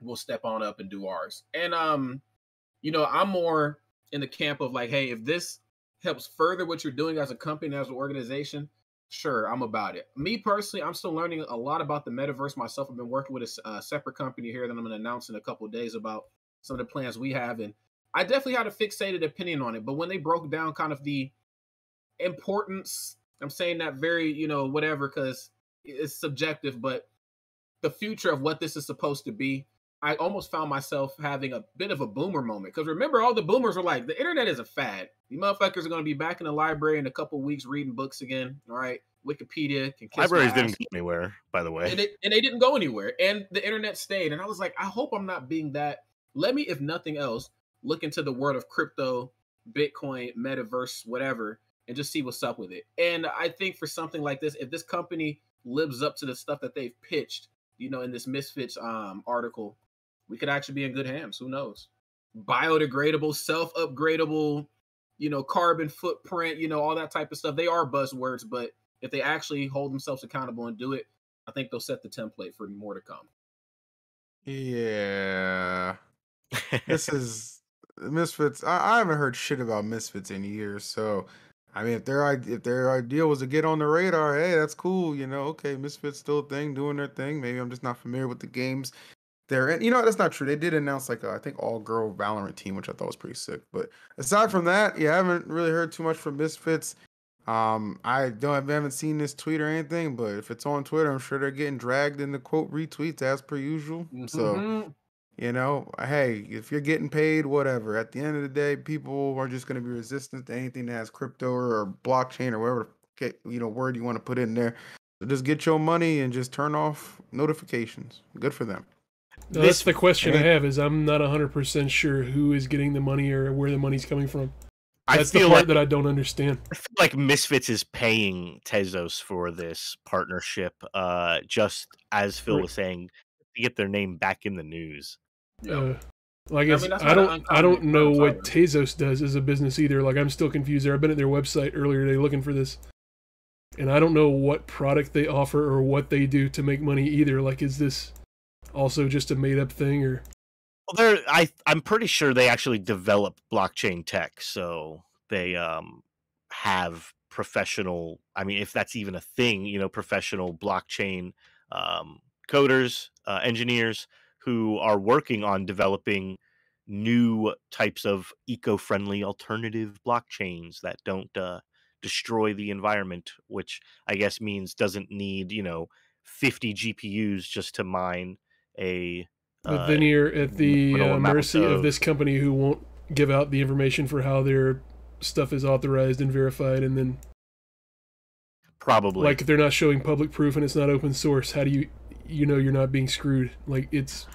We'll step on up and do ours. And, I'm more in the camp of like, hey, if this helps further what you're doing as a company, as an organization, sure, I'm about it. Me personally, I'm still learning a lot about the metaverse myself. I've been working with a separate company here that I'm going to announce in a couple of days about some of the plans we have. And I definitely had a fixated opinion on it. But when they broke down kind of the importance, I'm saying that very, whatever, because it's subjective, but the future of what this is supposed to be, I almost found myself having a bit of a boomer moment. Because remember, all the boomers were like, the internet is a fad. You motherfuckers are going to be back in the library in a couple of weeks reading books again. All right. Wikipedia can kiss my ass. Libraries didn't go anywhere, by the way. And they didn't go anywhere. And the internet stayed. And I was like, I hope I'm not being that. Let me, if nothing else, look into the world of crypto, Bitcoin, metaverse, whatever, and just see what's up with it. And I think for something like this, if this company lives up to the stuff that they've pitched, in this Misfits article, we could actually be in good hands. Who knows? Biodegradable, self-upgradable, carbon footprint, all that type of stuff. They are buzzwords, but if they actually hold themselves accountable and do it, I think they'll set the template for more to come. Yeah. This is Misfits, I haven't heard shit about Misfits in years. So, I mean, if their idea was to get on the radar, hey, that's cool. You know, okay, Misfits still a thing, doing their thing. Maybe I'm just not familiar with the games they're in. You know, that's not true. They did announce like a, I think all-girl Valorant team, which I thought was pretty sick. But aside from that, yeah, I haven't really heard too much from Misfits. I haven't seen this tweet or anything, but if it's on Twitter, I'm sure they're getting dragged in the quote retweets as per usual. Mm-hmm. So, you know, hey, if you're getting paid, whatever. At the end of the day, people are just going to be resistant to anything that has crypto or blockchain or whatever, you know, word you want to put in there. So just get your money and just turn off notifications. Good for them. No, that's the question I have is I'm not 100% sure who is getting the money or where the money's coming from. That's the part that I don't understand. I feel like Misfits is paying Tezos for this partnership, just as Phil was saying, to get their name back in the news. Yeah. I don't know what Tezos does as a business either. Like, I'm still confused there. I've been at their website earlier today looking for this, and I don't know what product they offer or what they do to make money either. Like, is this also just a made-up thing, or? Well, I'm pretty sure they actually develop blockchain tech, so they have professional, I mean, if that's even a thing, you know, professional blockchain coders, engineers who are working on developing new types of eco-friendly alternative blockchains that don't destroy the environment, which I guess means doesn't need, you know, 50 GPUs just to mine a... But then you're at the mercy of this company who won't give out the information for how their stuff is authorized and verified, and then probably like if they're not showing public proof and it's not open source, how do you know you're not being screwed? Like it's,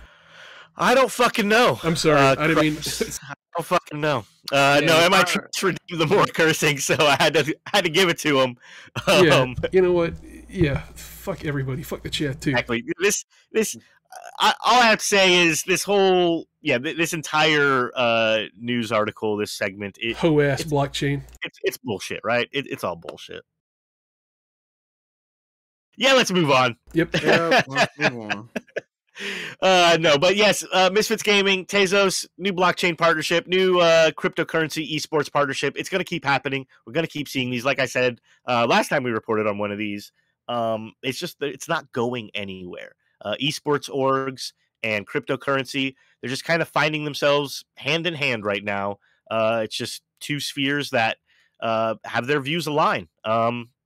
I don't fucking know. I'm sorry, I didn't mean. I don't fucking know. Yeah, no, I tried to redeem the more cursing, so I had to give it to him. Yeah, you know what? Yeah, fuck everybody, fuck the chat too. Exactly. This. All I have to say is this whole, yeah, this entire news article, this segment, ho-ass blockchain. It's bullshit, right? It's all bullshit. Yeah, let's move on. Yep. Yeah, let's move on. No, but yes, Misfits Gaming, Tezos, new blockchain partnership, new cryptocurrency esports partnership. It's going to keep happening. We're going to keep seeing these. Like I said last time we reported on one of these, it's just that it's not going anywhere. Esports orgs and cryptocurrency, they're just kind of finding themselves hand in hand right now. It's just two spheres that have their views align.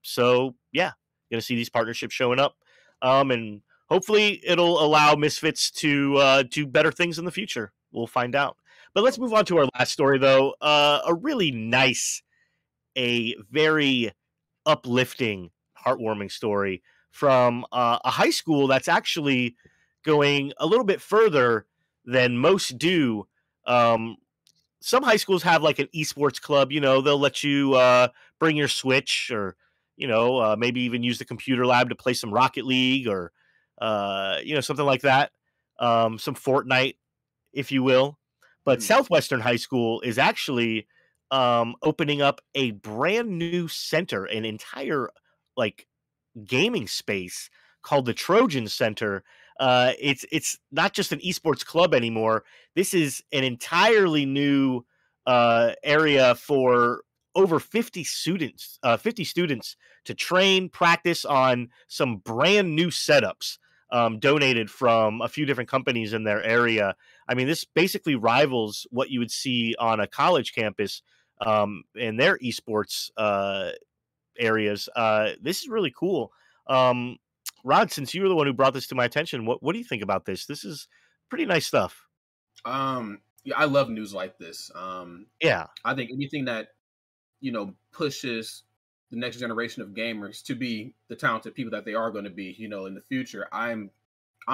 So, yeah, going to see these partnerships showing up. And hopefully it'll allow Misfits to do better things in the future. We'll find out. But let's move on to our last story, though. A really nice, a very uplifting, heartwarming story from a high school that's actually going a little bit further than most do. Some high schools have like an esports club, you know, they'll let you bring your Switch or, you know, maybe even use the computer lab to play some Rocket League or, you know, something like that. Some Fortnite, if you will. But Southwestern High School is actually opening up a brand new center, an entire like gaming space called the Trojan Center. It's not just an esports club anymore. This is an entirely new area for over 50 students to train, practice on some brand new setups donated from a few different companies in their area. I mean, this basically rivals what you would see on a college campus in their esports areas. This is really cool. Rod, since you were the one who brought this to my attention, what do you think about this? This is pretty nice stuff. Yeah, I love news like this. Yeah, I think anything that, you know, pushes the next generation of gamers to be the talented people that they are going to be, you know, in the future, I'm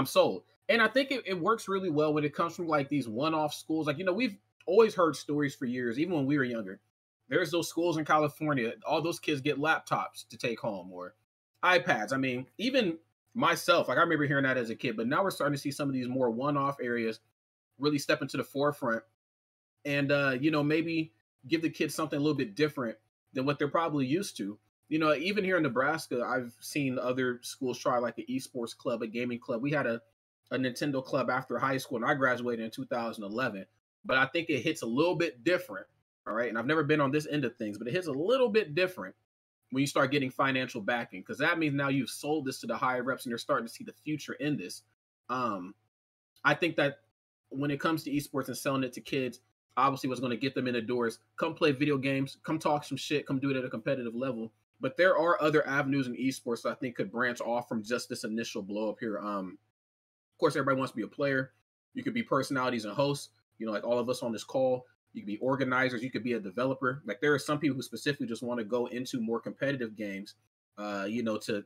sold. And I think it works really well when it comes from like these one-off schools. Like, you know, we've always heard stories for years, even when we were younger. There's those schools in California. All those kids get laptops to take home or iPads. I mean, even myself, like I remember hearing that as a kid, but now we're starting to see some of these more one-off areas really step into the forefront and, you know, maybe give the kids something a little bit different than what they're probably used to. You know, even here in Nebraska, I've seen other schools try like an esports club, a gaming club. We had a Nintendo club after high school and I graduated in 2011. but I think it hits a little bit different. All right. And I've never been on this end of things, but it hits a little bit different when you start getting financial backing, because that means now you've sold this to the higher reps and they're starting to see the future in this. I think that when it comes to esports and selling it to kids, obviously what's going to get them in the doors, come play video games, come talk some shit, come do it at a competitive level. But there are other avenues in esports that I think could branch off from just this initial blow up here. Of course, everybody wants to be a player. You could be personalities and hosts, you know, like all of us on this call. You could be organizers. You could be a developer. Like, there are some people who specifically just want to go into more competitive games, you know, to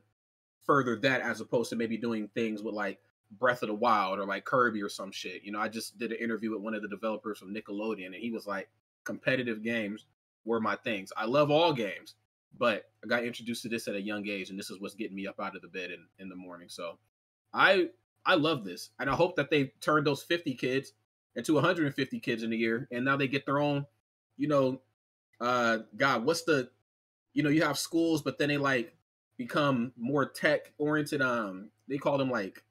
further that, as opposed to maybe doing things with like Breath of the Wild or like Kirby or some shit. You know, I just did an interview with one of the developers from Nickelodeon, and he was like, competitive games were my things. I love all games, but I got introduced to this at a young age, and this is what's getting me up out of the bed in the morning. So I love this, and I hope that they turn those 50 kids into 150 kids in a year, and now they get their own, you know, God, what's the, you know, you have schools, but then they like become more tech oriented. They call them like,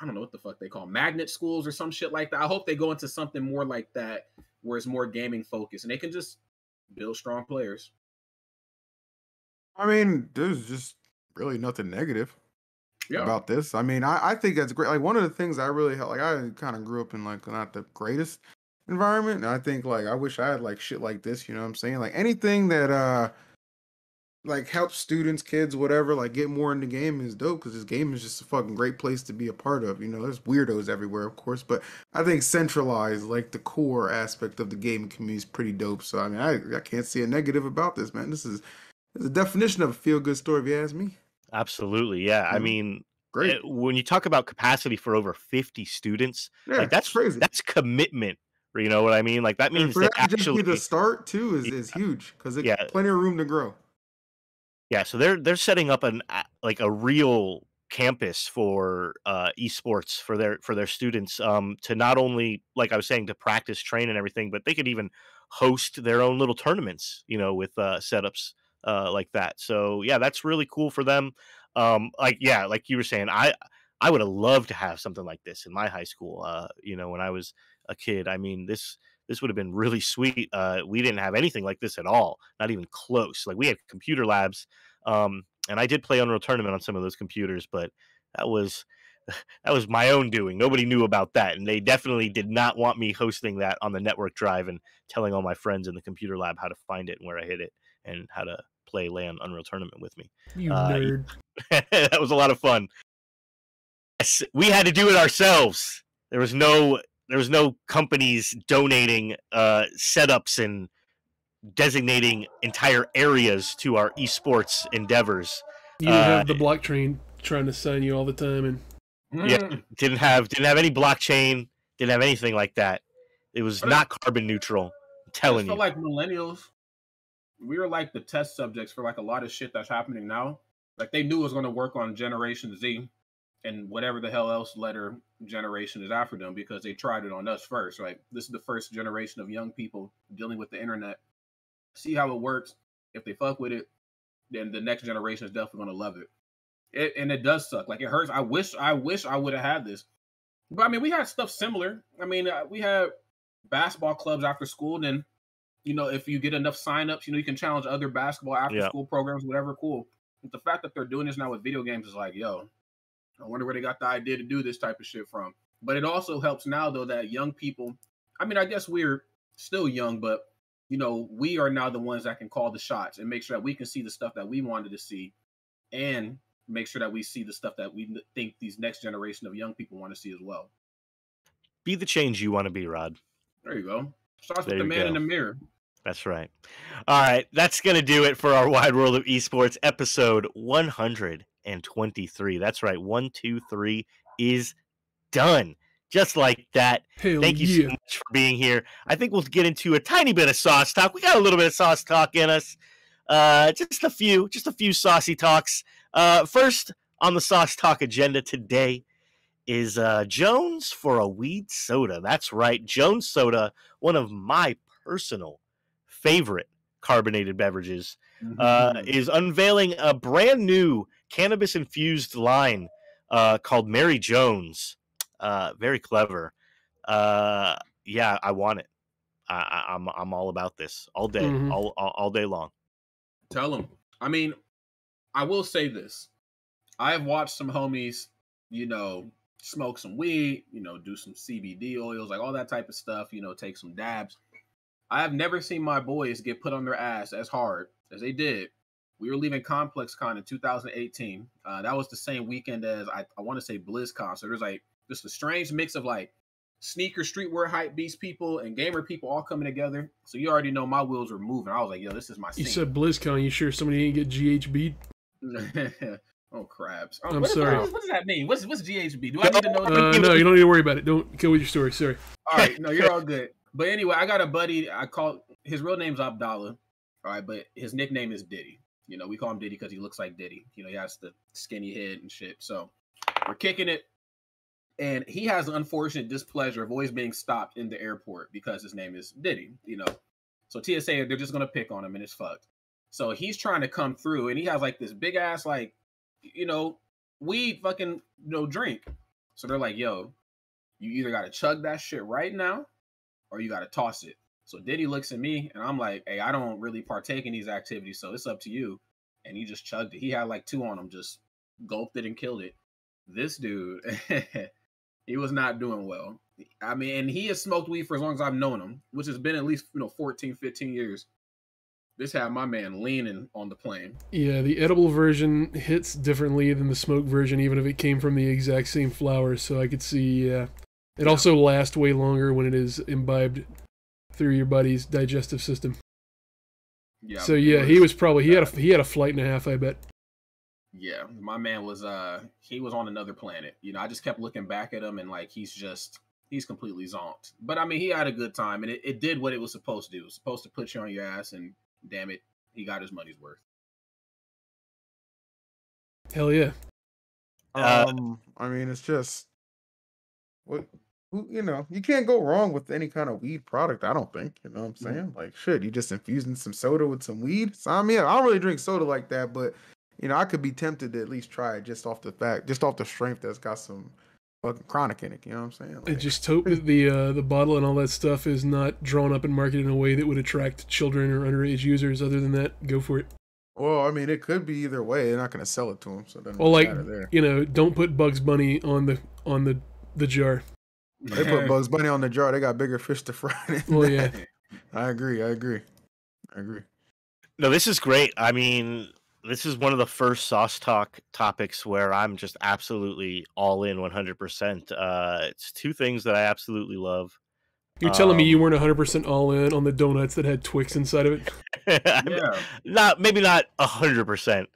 I don't know what the fuck they call them, magnet schools or some shit like that. I hope they go into something more like that, where it's more gaming focused, and they can just build strong players. I mean, there's just really nothing negative about this. I mean, I think that's great. Like, one of the things I really like, I kind of grew up in like not the greatest environment, and I think like I wish I had like shit like this, you know what I'm saying? Like, anything that like helps students, kids, whatever, like get more in the game is dope, because this game is just a fucking great place to be a part of. You know, there's weirdos everywhere, of course, but I think centralized, like the core aspect of the gaming community is pretty dope. So I mean, I can't see a negative about this, man. This is the definition of a feel-good story, if you ask me. Absolutely, yeah. I mean, great. When you talk about capacity for over 50 students, yeah, like that's crazy. That's commitment. You know what I mean? Like, that means that actually the start too is huge, because it's plenty of room to grow. Yeah, so they're setting up a real campus for esports for their students, to not only, like I was saying, to practice, train, and everything, but they could even host their own little tournaments, you know, with setups like that. So yeah, that's really cool for them. Like you were saying, I would have loved to have something like this in my high school, you know, when I was a kid. I mean, this would have been really sweet. We didn't have anything like this at all, not even close. Like, we had computer labs, and I did play Unreal Tournament on some of those computers, but that was my own doing. Nobody knew about that, and they definitely did not want me hosting that on the network drive and telling all my friends in the computer lab how to find it and where I hid it and how to play LAN Unreal Tournament with me. You nerd. That was a lot of fun. Yes, we had to do it ourselves. There was no companies donating setups and designating entire areas to our esports endeavors. You have the blockchain trying to sign you all the time, and yeah, didn't have any blockchain, didn't have anything like that. It was not carbon neutral. I'm telling you, like, millennials, we were like the test subjects for like a lot of shit that's happening now. Like, they knew it was going to work on Generation Z and whatever the hell else letter generation is after them, because they tried it on us first, right? This is the first generation of young people dealing with the internet. See how it works. If they fuck with it, then the next generation is definitely going to love it. And it does suck. Like, it hurts. I wish I would have had this. But I mean, we had stuff similar. I mean, we had basketball clubs after school, and then, you know, if you get enough signups, you know, you can challenge other basketball after-school programs, whatever, cool. But the fact that they're doing this now with video games is like, yo, I wonder where they got the idea to do this type of shit from. But it also helps now, though, that young people, I mean, I guess we're still young, but, you know, we are now the ones that can call the shots and make sure that we can see the stuff that we wanted to see, and make sure that we see the stuff that we think these next generation of young people want to see as well. Be the change you want to be, Rod. There you go. Starts with the man in the mirror. That's right. All right, that's going to do it for our Wide World of Esports episode 123. That's right, 123 is done. Just like that. Hell, thank you so much for being here. I think we'll get into a tiny bit of sauce talk. We got a little bit of sauce talk in us. Just a few saucy talks. First on the sauce talk agenda today is Jones for a weed soda. That's right, Jones soda, one of my personal favorite carbonated beverages, is unveiling a brand new cannabis infused line called Mary Jones. Very clever. yeah, I want it. I'm all about this all day, all day long. Tell them. I mean, I will say this. I have watched some homies, you know, smoke some weed, you know, do some CBD oils, like all that type of stuff, you know, take some dabs. I have never seen my boys get put on their ass as hard as they did. We were leaving Complex Con in 2018. That was the same weekend as I want to say BlizzCon. So there's like just a strange mix of like sneaker, streetwear, hype beast people and gamer people all coming together. So you already know my wheels were moving. I was like, yo, this is my scene. You said BlizzCon. You sure somebody didn't get GHB'd? Oh, crabs. Oh, I'm sorry. What does that mean? What's GHB? Do I need to know? No, you don't need to worry about it. Don't go with your story. Sorry. All right. No, you're all good. But anyway, I got a buddy. I call his real name's Abdallah. All right. But his nickname is Diddy. You know, we call him Diddy because he looks like Diddy. You know, he has the skinny head and shit. So we're kicking it. And he has the unfortunate displeasure of always being stopped in the airport because his name is Diddy, you know. So TSA, they're just going to pick on him and it's fucked. So he's trying to come through and he has like this big ass, like, you know, weed fucking, you know, drink. So they're like, yo, you either got to chug that shit right now or you got to toss it. So Diddy looks at me, and I'm like, hey, I don't really partake in these activities, so it's up to you. And he just chugged it. He had like two on him, just gulped it and killed it. This dude, he was not doing well. I mean, and he has smoked weed for as long as I've known him, which has been at least, you know, 14, 15 years. This had my man leaning on the plane. Yeah, the edible version hits differently than the smoke version, even if it came from the exact same flower. So I could see, yeah. It also lasts way longer when it is imbibed through your body's digestive system. Yeah. So yeah, he was probably he had a flight and a half, I bet. Yeah, my man was he was on another planet. You know, I just kept looking back at him and like he's completely zonked. But I mean, he had a good time and it did what it was supposed to do. It was supposed to put you on your ass, and damn it, he got his money's worth. Hell yeah. I mean, it's just what. You know, you can't go wrong with any kind of weed product, I don't think. You know what I'm saying? Like, shit, you just infusing some soda with some weed? So, I mean, I don't really drink soda like that, but, you know, I could be tempted to at least try it just off the strength that's got some fucking chronic in it. You know what I'm saying? Like, I just hope that the bottle and all that stuff is not drawn up and marketed in a way that would attract children or underage users. Other than that, go for it. Well, I mean, it could be either way. They're not going to sell it to them. So well, like, there. You know, don't put Bugs Bunny on the jar. They put Bugs Bunny on the jar. They got bigger fish to fry. Well, yeah, I agree. No, this is great. I mean, this is one of the first Sauce Talk topics where I'm just absolutely all in 100%. It's two things that I absolutely love. You're telling me you weren't 100% all in on the donuts that had Twix inside of it? Yeah. Maybe not 100%.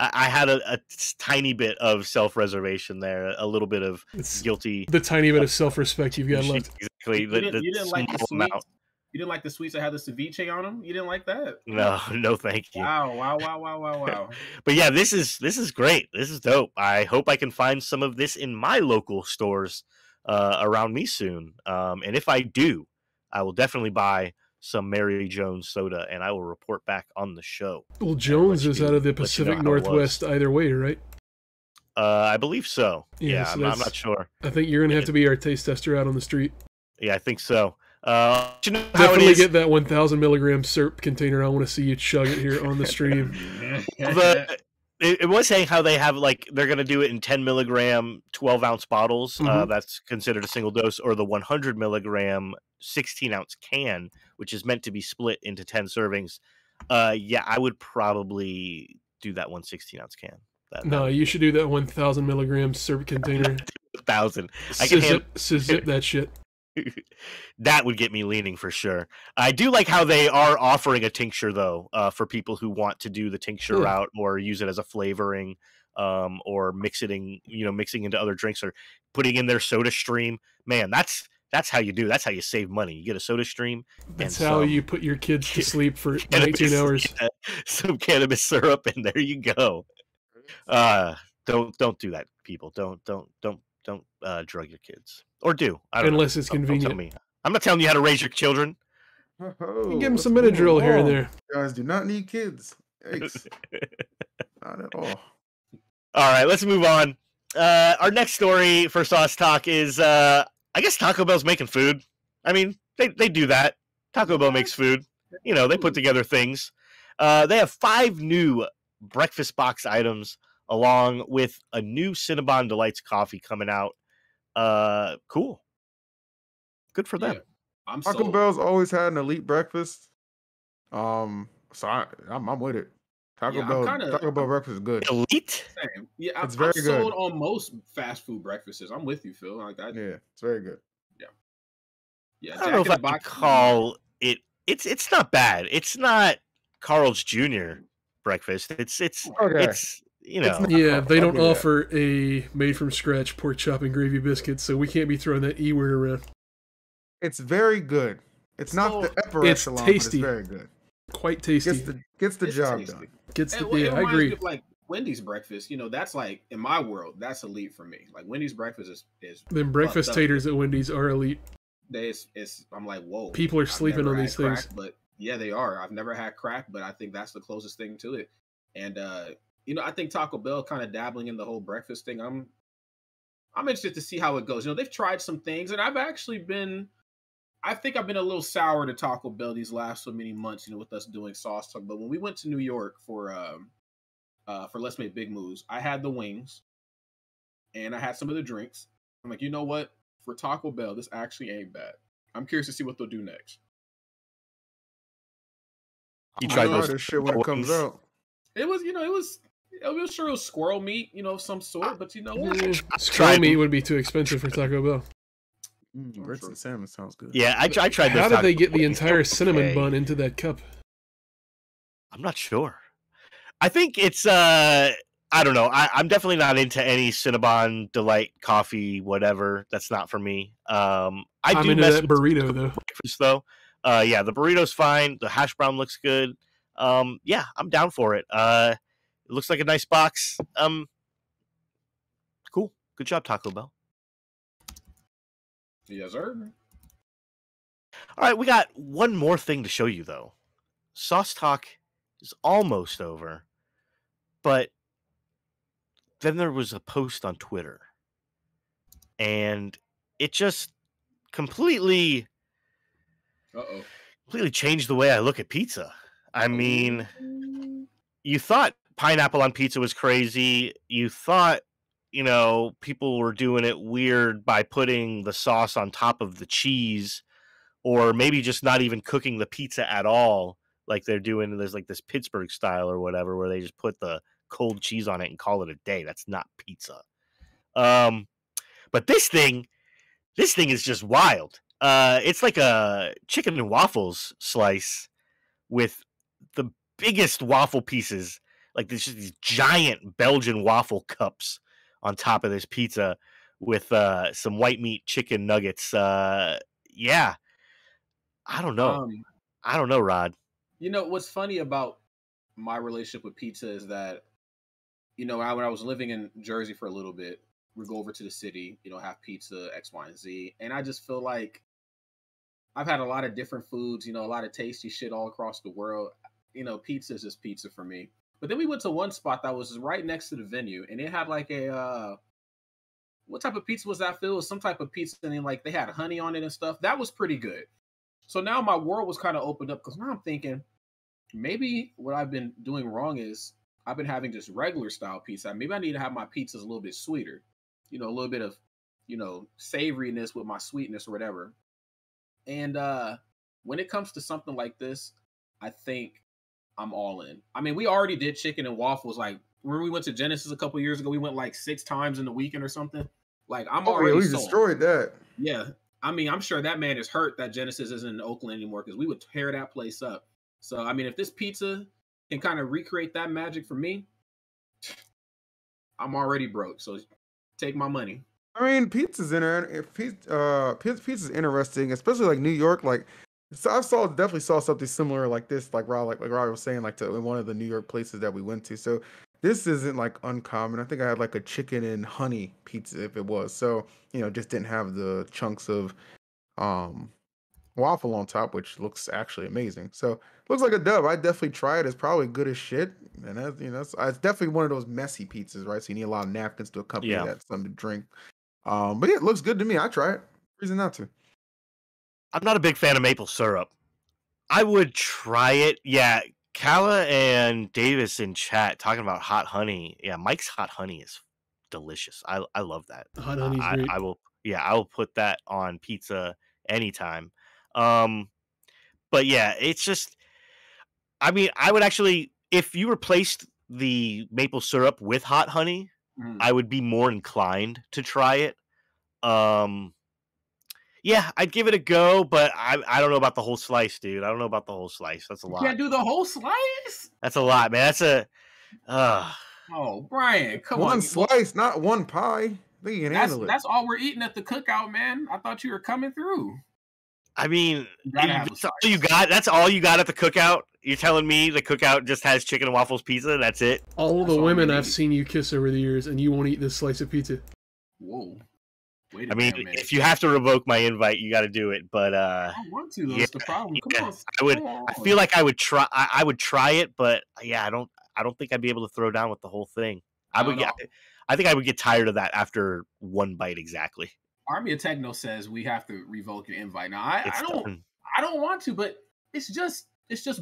I had a tiny bit of self-reservation there, a little bit of guilty. The tiny bit of self-respect you've got left. Exactly. You didn't like the sweets. You didn't like the sweets that had the ceviche on them. You didn't like that. No, thank you. Wow. But yeah, this is great. This is dope. I hope I can find some of this in my local stores around me soon. And if I do, I will definitely buy some Mary Jones soda, and I will report back on the show. Well, Jones is out of the Pacific Northwest either way, right? I believe so. Yeah, so I'm not sure. I think you're going to have to be our taste tester out on the street. Yeah, I think so. You know definitely get that 1,000 milligram syrup container. I want to see you chug it here on the stream. It was saying how they have, like, they're going to do it in 10 milligram, 12-ounce bottles. That's considered a single dose, or the 100 milligram, 16-ounce can, which is meant to be split into 10 servings. Yeah, I would probably do that 1 16-ounce can. You should do that 1,000 milligram syrup container. 1,000. I can zip that shit. That would get me leaning for sure. I do like how they are offering a tincture, though, for people who want to do the tincture route or use it as a flavoring, or mixing into other drinks, or putting in their soda stream. Man, that's how you do. That's how you save money. You get a soda stream. That's how you put your kids to sleep for 19 hours. Yeah, some cannabis syrup, and there you go. Don't do that, people. Don't drug your kids. Or do. I don't Unless know. It's convenient. Don't tell me. I'm not telling you how to raise your children. Oh, you give them some Benadryl here and there. You guys do not need kids. Yikes. Not at all. All right, let's move on. Our next story for Sauce Talk is, I guess Taco Bell's making food. I mean, they do that. Taco Bell makes food. You know, they put together things. They have 5 new breakfast box items, along with a new Cinnabon Delights coffee coming out. Cool. Good for them. Yeah, Taco Bell's always had an elite breakfast. So I'm with it. Taco Bell breakfast is good. Elite? Same. Yeah, it's very good. I'm sold on most fast food breakfasts. I'm with you, Phil. Like that. Yeah, it's very good. Yeah. Yeah. I don't know if I could call it. It's not bad. It's not Carl's Jr. breakfast. It's you know. Yeah, they don't offer a made from scratch pork chop and gravy biscuit, so we can't be throwing that E word around. It's very good. It's not the upper echelon, but it's very good. Quite tasty. Gets the job done. Gets the deal. I agree. Of, like Wendy's breakfast, you know, that's like in my world, that's elite for me. Like Wendy's breakfast is then breakfast taters at Wendy's are elite. I'm like, whoa. People are sleeping on these things. But yeah, they are. I've never had crack, but I think that's the closest thing to it. And you know, I think Taco Bell kind of dabbling in the whole breakfast thing. I'm interested to see how it goes. You know, they've tried some things, and I think I've been a little sour to Taco Bell these last so many months, you know, with us doing Sauce Talk. But when we went to New York for Let's Make Big Moves, I had the wings and I had some of the drinks. I'm like, you know what? For Taco Bell, this actually ain't bad. I'm curious to see what they'll do next. You try this shit when it comes out. It was squirrel meat, you know, of some sort. But you know what? Squirrel meat would be too expensive for Taco Bell. Grits and salmon sounds good. Yeah, I tried this. How did they get the entire cinnamon bun into that cup? I'm not sure. I think it's, I don't know. I'm definitely not into any Cinnabon Delight coffee, whatever. That's not for me. I'm into that burrito, though. Breakfast, though. Yeah, the burrito's fine. The hash brown looks good. Yeah, I'm down for it. It looks like a nice box. Cool. Good job, Taco Bell. Yes, sir. All right, we got one more thing to show you, though. Sauce Talk is almost over, but then there was a post on Twitter, and it just completely changed the way I look at pizza. I mean, you thought pineapple on pizza was crazy. You thought, you know, people were doing it weird by putting the sauce on top of the cheese, or maybe just not even cooking the pizza at all, like they're doing. There's like this Pittsburgh style or whatever, where they just put the cold cheese on it and call it a day. That's not pizza. But this thing is just wild. It's like a chicken and waffles slice with the biggest waffle pieces. Like there's just these giant Belgian waffle cups on top of this pizza with some white meat chicken nuggets. Yeah. I don't know, Rod. You know, what's funny about my relationship with pizza is that, you know, when I was living in Jersey for a little bit, we'd go over to the city, you know, have pizza, X, Y, and Z. And I just feel like I've had a lot of different foods, you know, a lot of tasty shit all across the world. You know, pizza is just pizza for me. But then we went to one spot that was right next to the venue, and it had like a what type of pizza was that, Phil? It was some type of pizza, and then like they had honey on it and stuff. That was pretty good. So now my world was kind of opened up, because now I'm thinking maybe what I've been doing wrong is I've been having just regular style pizza. Maybe I need to have my pizzas a little bit sweeter, you know, a little bit of, you know, savoriness with my sweetness or whatever. And when it comes to something like this, I think I'm all in. I mean, we already did chicken and waffles. Like when we went to Genesis a couple years ago, we went like 6 times in the weekend or something. Like I'm already sold. Destroyed that. Yeah, I mean, I'm sure that man is hurt that Genesis isn't in Oakland anymore, because we would tear that place up. So I mean, if this pizza can kind of recreate that magic for me, I'm already broke. So take my money. I mean, pizza's interesting, especially like New York, like. So I definitely saw something similar like this, like Robbie was saying, like in one of the New York places that we went to. So this isn't like uncommon. I think I had like a chicken and honey pizza if it was. So, you know, just didn't have the chunks of waffle on top, which looks actually amazing. So looks like a dub. I definitely try it. It's probably good as shit. And that's, you know, it's definitely one of those messy pizzas, right? So you need a lot of napkins to accompany that, something to drink. But yeah, it looks good to me. I try it. Reason not to. I'm not a big fan of maple syrup. I would try it. Yeah, Kala and Davis in chat talking about hot honey. Yeah, Mike's hot honey is delicious. I love that. Hot honey's great. I will put that on pizza anytime. But yeah, it's just, I mean, I would actually, if you replaced the maple syrup with hot honey, I would be more inclined to try it. Yeah, I'd give it a go, but I don't know about the whole slice, dude. I don't know about the whole slice. That's a lot. You can't do the whole slice? That's a lot, man. That's a... Oh, Brian, come on. One slice, not one pie. I think you can handle it. That's all we're eating at the cookout, man. I thought you were coming through. I mean, that's all you got. That's all you got at the cookout? You're telling me the cookout just has chicken and waffles pizza and that's it? All the women I've seen you kiss over the years, and you won't eat this slice of pizza. Whoa. I mean, if you have to revoke my invite, you got to do it. But I don't want to. That's the problem. Come on, I would. I feel like I would try. I would try it, but yeah, I don't think I'd be able to throw down with the whole thing. I think I would get tired of that after one bite exactly. Army of Techno says we have to revoke your invite. Now I don't want to, but it's just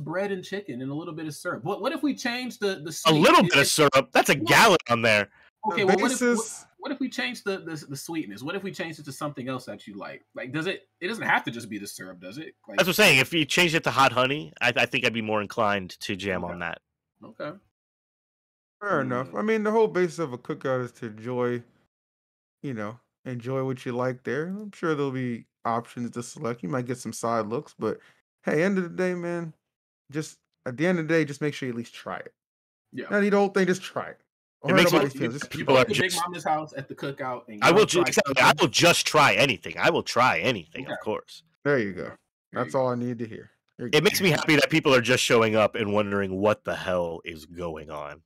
bread and chicken and a little bit of syrup. What if we change the sweet? A little bit of syrup? That's a gallon on there. Okay, well, what if we change the sweetness? What if we change it to something else that you like? Like, does it? It doesn't have to just be the syrup, does it? Like, that's what I'm saying. If you change it to hot honey, I think I'd be more inclined to jam on that. Okay. Fair enough. I mean, the whole basis of a cookout is to enjoy, you know, enjoy what you like there. I'm sure there'll be options to select. You might get some side looks, but hey, end of the day, man, just make sure you at least try it. Yeah. Not eat the whole thing. Just try it. It makes people are just Big Mama's house at the cookout. And I will just try anything. I will try anything, of course. There you go. That's all I need to hear. It makes me happy that people are just showing up and wondering what the hell is going on.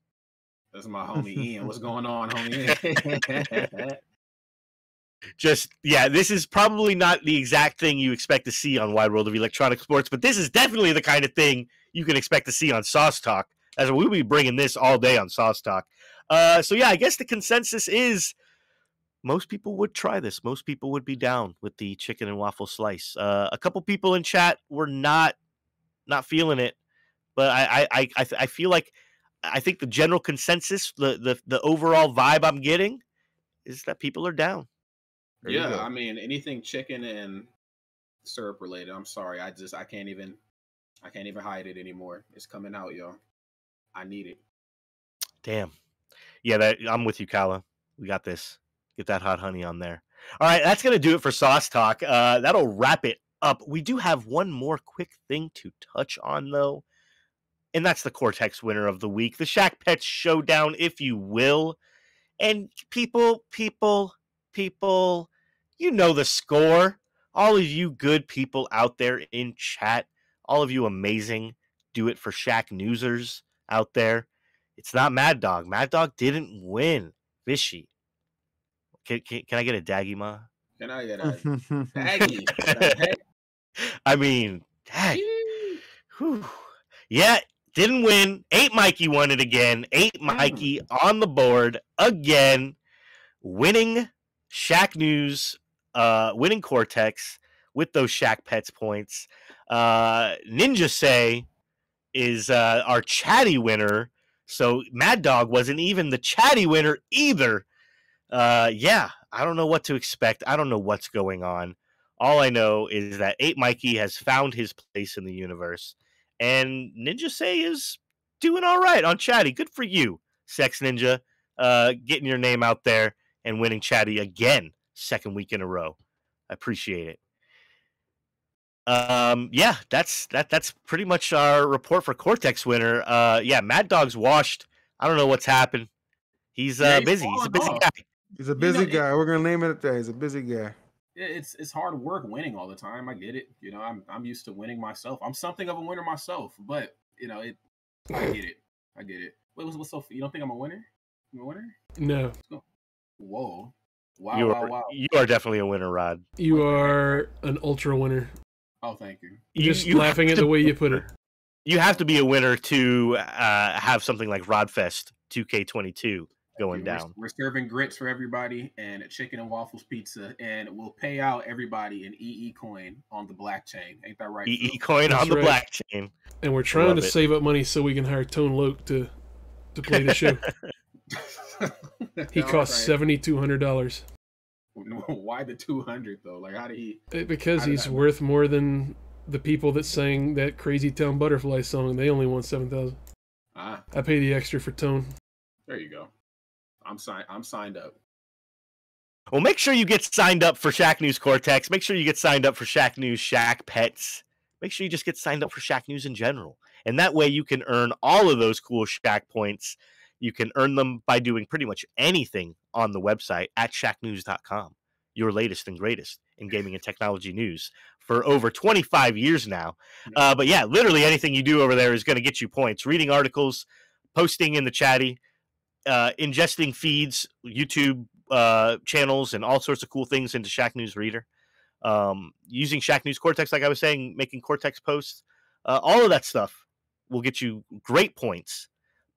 That's my homie Ian. What's going on, homie? This is probably not the exact thing you expect to see on Wide World of Electronic Sports, but this is definitely the kind of thing you can expect to see on Sauce Talk. As we'll be bringing this all day on Sauce Talk. So yeah, I guess the consensus is most people would try this. Most people would be down with the chicken and waffle slice. A couple people in chat were not feeling it, but I feel like I think the general consensus, the overall vibe I'm getting is that people are down. Yeah, I mean anything chicken and syrup related. I'm sorry, I can't even hide it anymore. It's coming out, y'all. I need it. Damn. Yeah, I'm with you, Kala. We got this. Get that hot honey on there. All right, that's going to do it for Sauce Talk. That'll wrap it up. We do have one more quick thing to touch on, though, and that's the Cortex winner of the week, the Shack Pets Showdown, if you will. And people, you know the score. All of you good people out there in chat, all of you amazing, do it for Shack Newsers out there. It's not Mad Dog. Mad Dog didn't win. Vishy. Can I get a daggy, ma? Can I get a daggy? I mean, dag. Whew. Yeah, didn't win. 8 Mikey won it again. 8 Mikey on the board again. Winning Shacknews, winning Cortex with those Shack Pets points. Ninja Say is our chatty winner. So Mad Dog wasn't even the chatty winner either. Yeah, I don't know what to expect. I don't know what's going on. All I know is that 8 Mikey has found his place in the universe. And Ninja Say is doing all right on chatty. Good for you, Sex Ninja. Getting your name out there and winning chatty again. Second week in a row. I appreciate it. Yeah, that's pretty much our report for Cortex winner. Yeah, Mad Dog's washed. I don't know what's happened. He's busy. He's a busy guy. He's a busy guy. We're gonna name it today. He's a busy guy. Yeah, it's hard work winning all the time. I get it. You know, I'm used to winning myself. I'm something of a winner myself, but you know, I get it. Wait, what's so? You don't think I'm a winner? I'm a winner? No. Whoa. Wow. Wow. You are definitely a winner, Rod. You are an ultra winner. Oh, thank you. Just laughing at the way you put it. You have to be a winner to have something like Rodfest 2K22 going down. We're serving grits for everybody and a chicken and waffles pizza, and we'll pay out everybody an EE coin on the black chain. Ain't that right? EE coin on the black chain. And we're trying to save up money so we can hire Tone Loc to play the show. He costs $7,200. Why the 200 though? Like, how did he? Because he's worth more than the people that sang that Crazy Town Butterfly song. They only won 7,000. Ah, I pay the extra for Tone. There you go. I'm signed up. Well, make sure you get signed up for Shacknews Cortex. Make sure you get signed up for Shacknews Shack Pets. Make sure you just get signed up for Shacknews in general, and that way you can earn all of those cool Shack points. You can earn them by doing pretty much anything on the website at shacknews.com. Your latest and greatest in gaming and technology news for over 25 years now. But yeah, literally anything you do over there is going to get you points. Reading articles, posting in the chatty, ingesting feeds, YouTube channels, and all sorts of cool things into Shacknews Reader. Using Shacknews Cortex, like I was saying, making Cortex posts. All of that stuff will get you great points.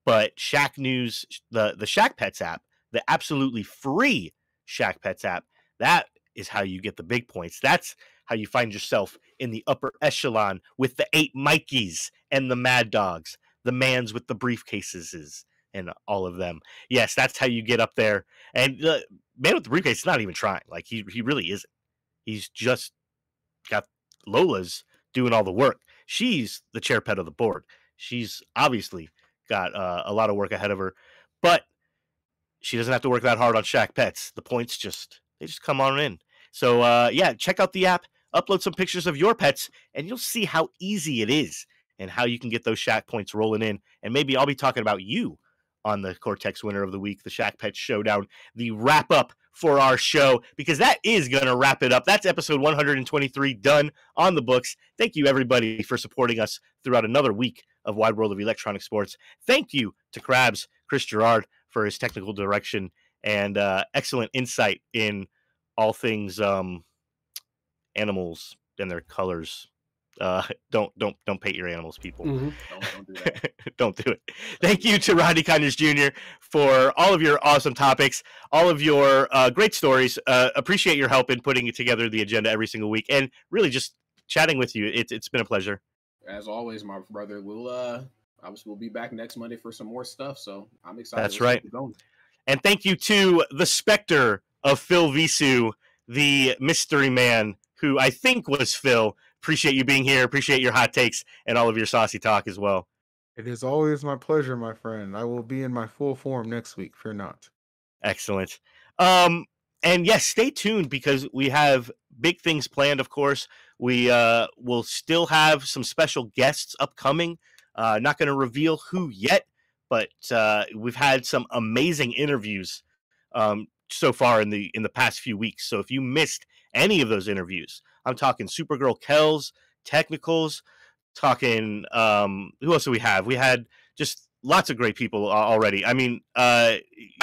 But Shacknews, the Shack Pets app, the absolutely free Shack Pets app, that is how you get the big points. That's how you find yourself in the upper echelon with the 8 Mikeys and the Mad Dogs, the mans with the briefcases and all of them. Yes, that's how you get up there. And the man with the briefcase is not even trying. Like, he really isn't. He's just got Lola's doing all the work. She's the chair pet of the board. She's obviously got a lot of work ahead of her, but she doesn't have to work that hard on Shack Pets. The points just come on in. So yeah, check out the app, upload some pictures of your pets, and you'll see how easy it is and how you can get those Shack points rolling in. And maybe I'll be talking about you on the Cortex Winner of the Week, the Shack Pets Showdown, the wrap up for our show, because that is going to wrap it up. That's episode 123 done on the books. Thank you, everybody, for supporting us throughout another week of Wide World of Electronic Sports. Thank you to Krabs, Chris Gerard, for his technical direction and excellent insight in all things animals and their colors. Don't pet your animals, people. Mm-hmm. Don't do that. Don't do it. Thank you to Rodney Conyers Jr. for all of your awesome topics, all of your great stories. Appreciate your help in putting together the agenda every single week, and really just chatting with you. It's been a pleasure. As always, my brother. We'll be back next Monday for some more stuff. So I'm excited. That's right. And thank you to the specter of Phil Visu, the mystery man who I think was Phil. Appreciate you being here. Appreciate your hot takes and all of your saucy talk as well. It is always my pleasure, my friend. I will be in my full form next week. Fear not. Excellent. And yes, stay tuned because we have big things planned, of course. We will still have some special guests upcoming. Not going to reveal who yet, but we've had some amazing interviews so far in the past few weeks. So if you missed any of those interviews, I'm talking Supergirl Kells, Technicals, talking who else do we have? We had just lots of great people already. I mean,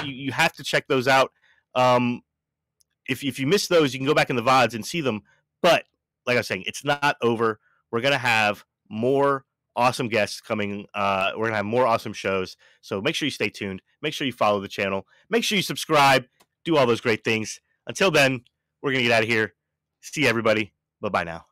you have to check those out. If you miss those, you can go back in the VODs and see them. But like I was saying, it's not over. We're going to have more awesome guests coming. We're going to have more awesome shows. So make sure you stay tuned. Make sure you follow the channel. Make sure you subscribe. Do all those great things. Until then, we're going to get out of here. See everybody. Bye-bye now.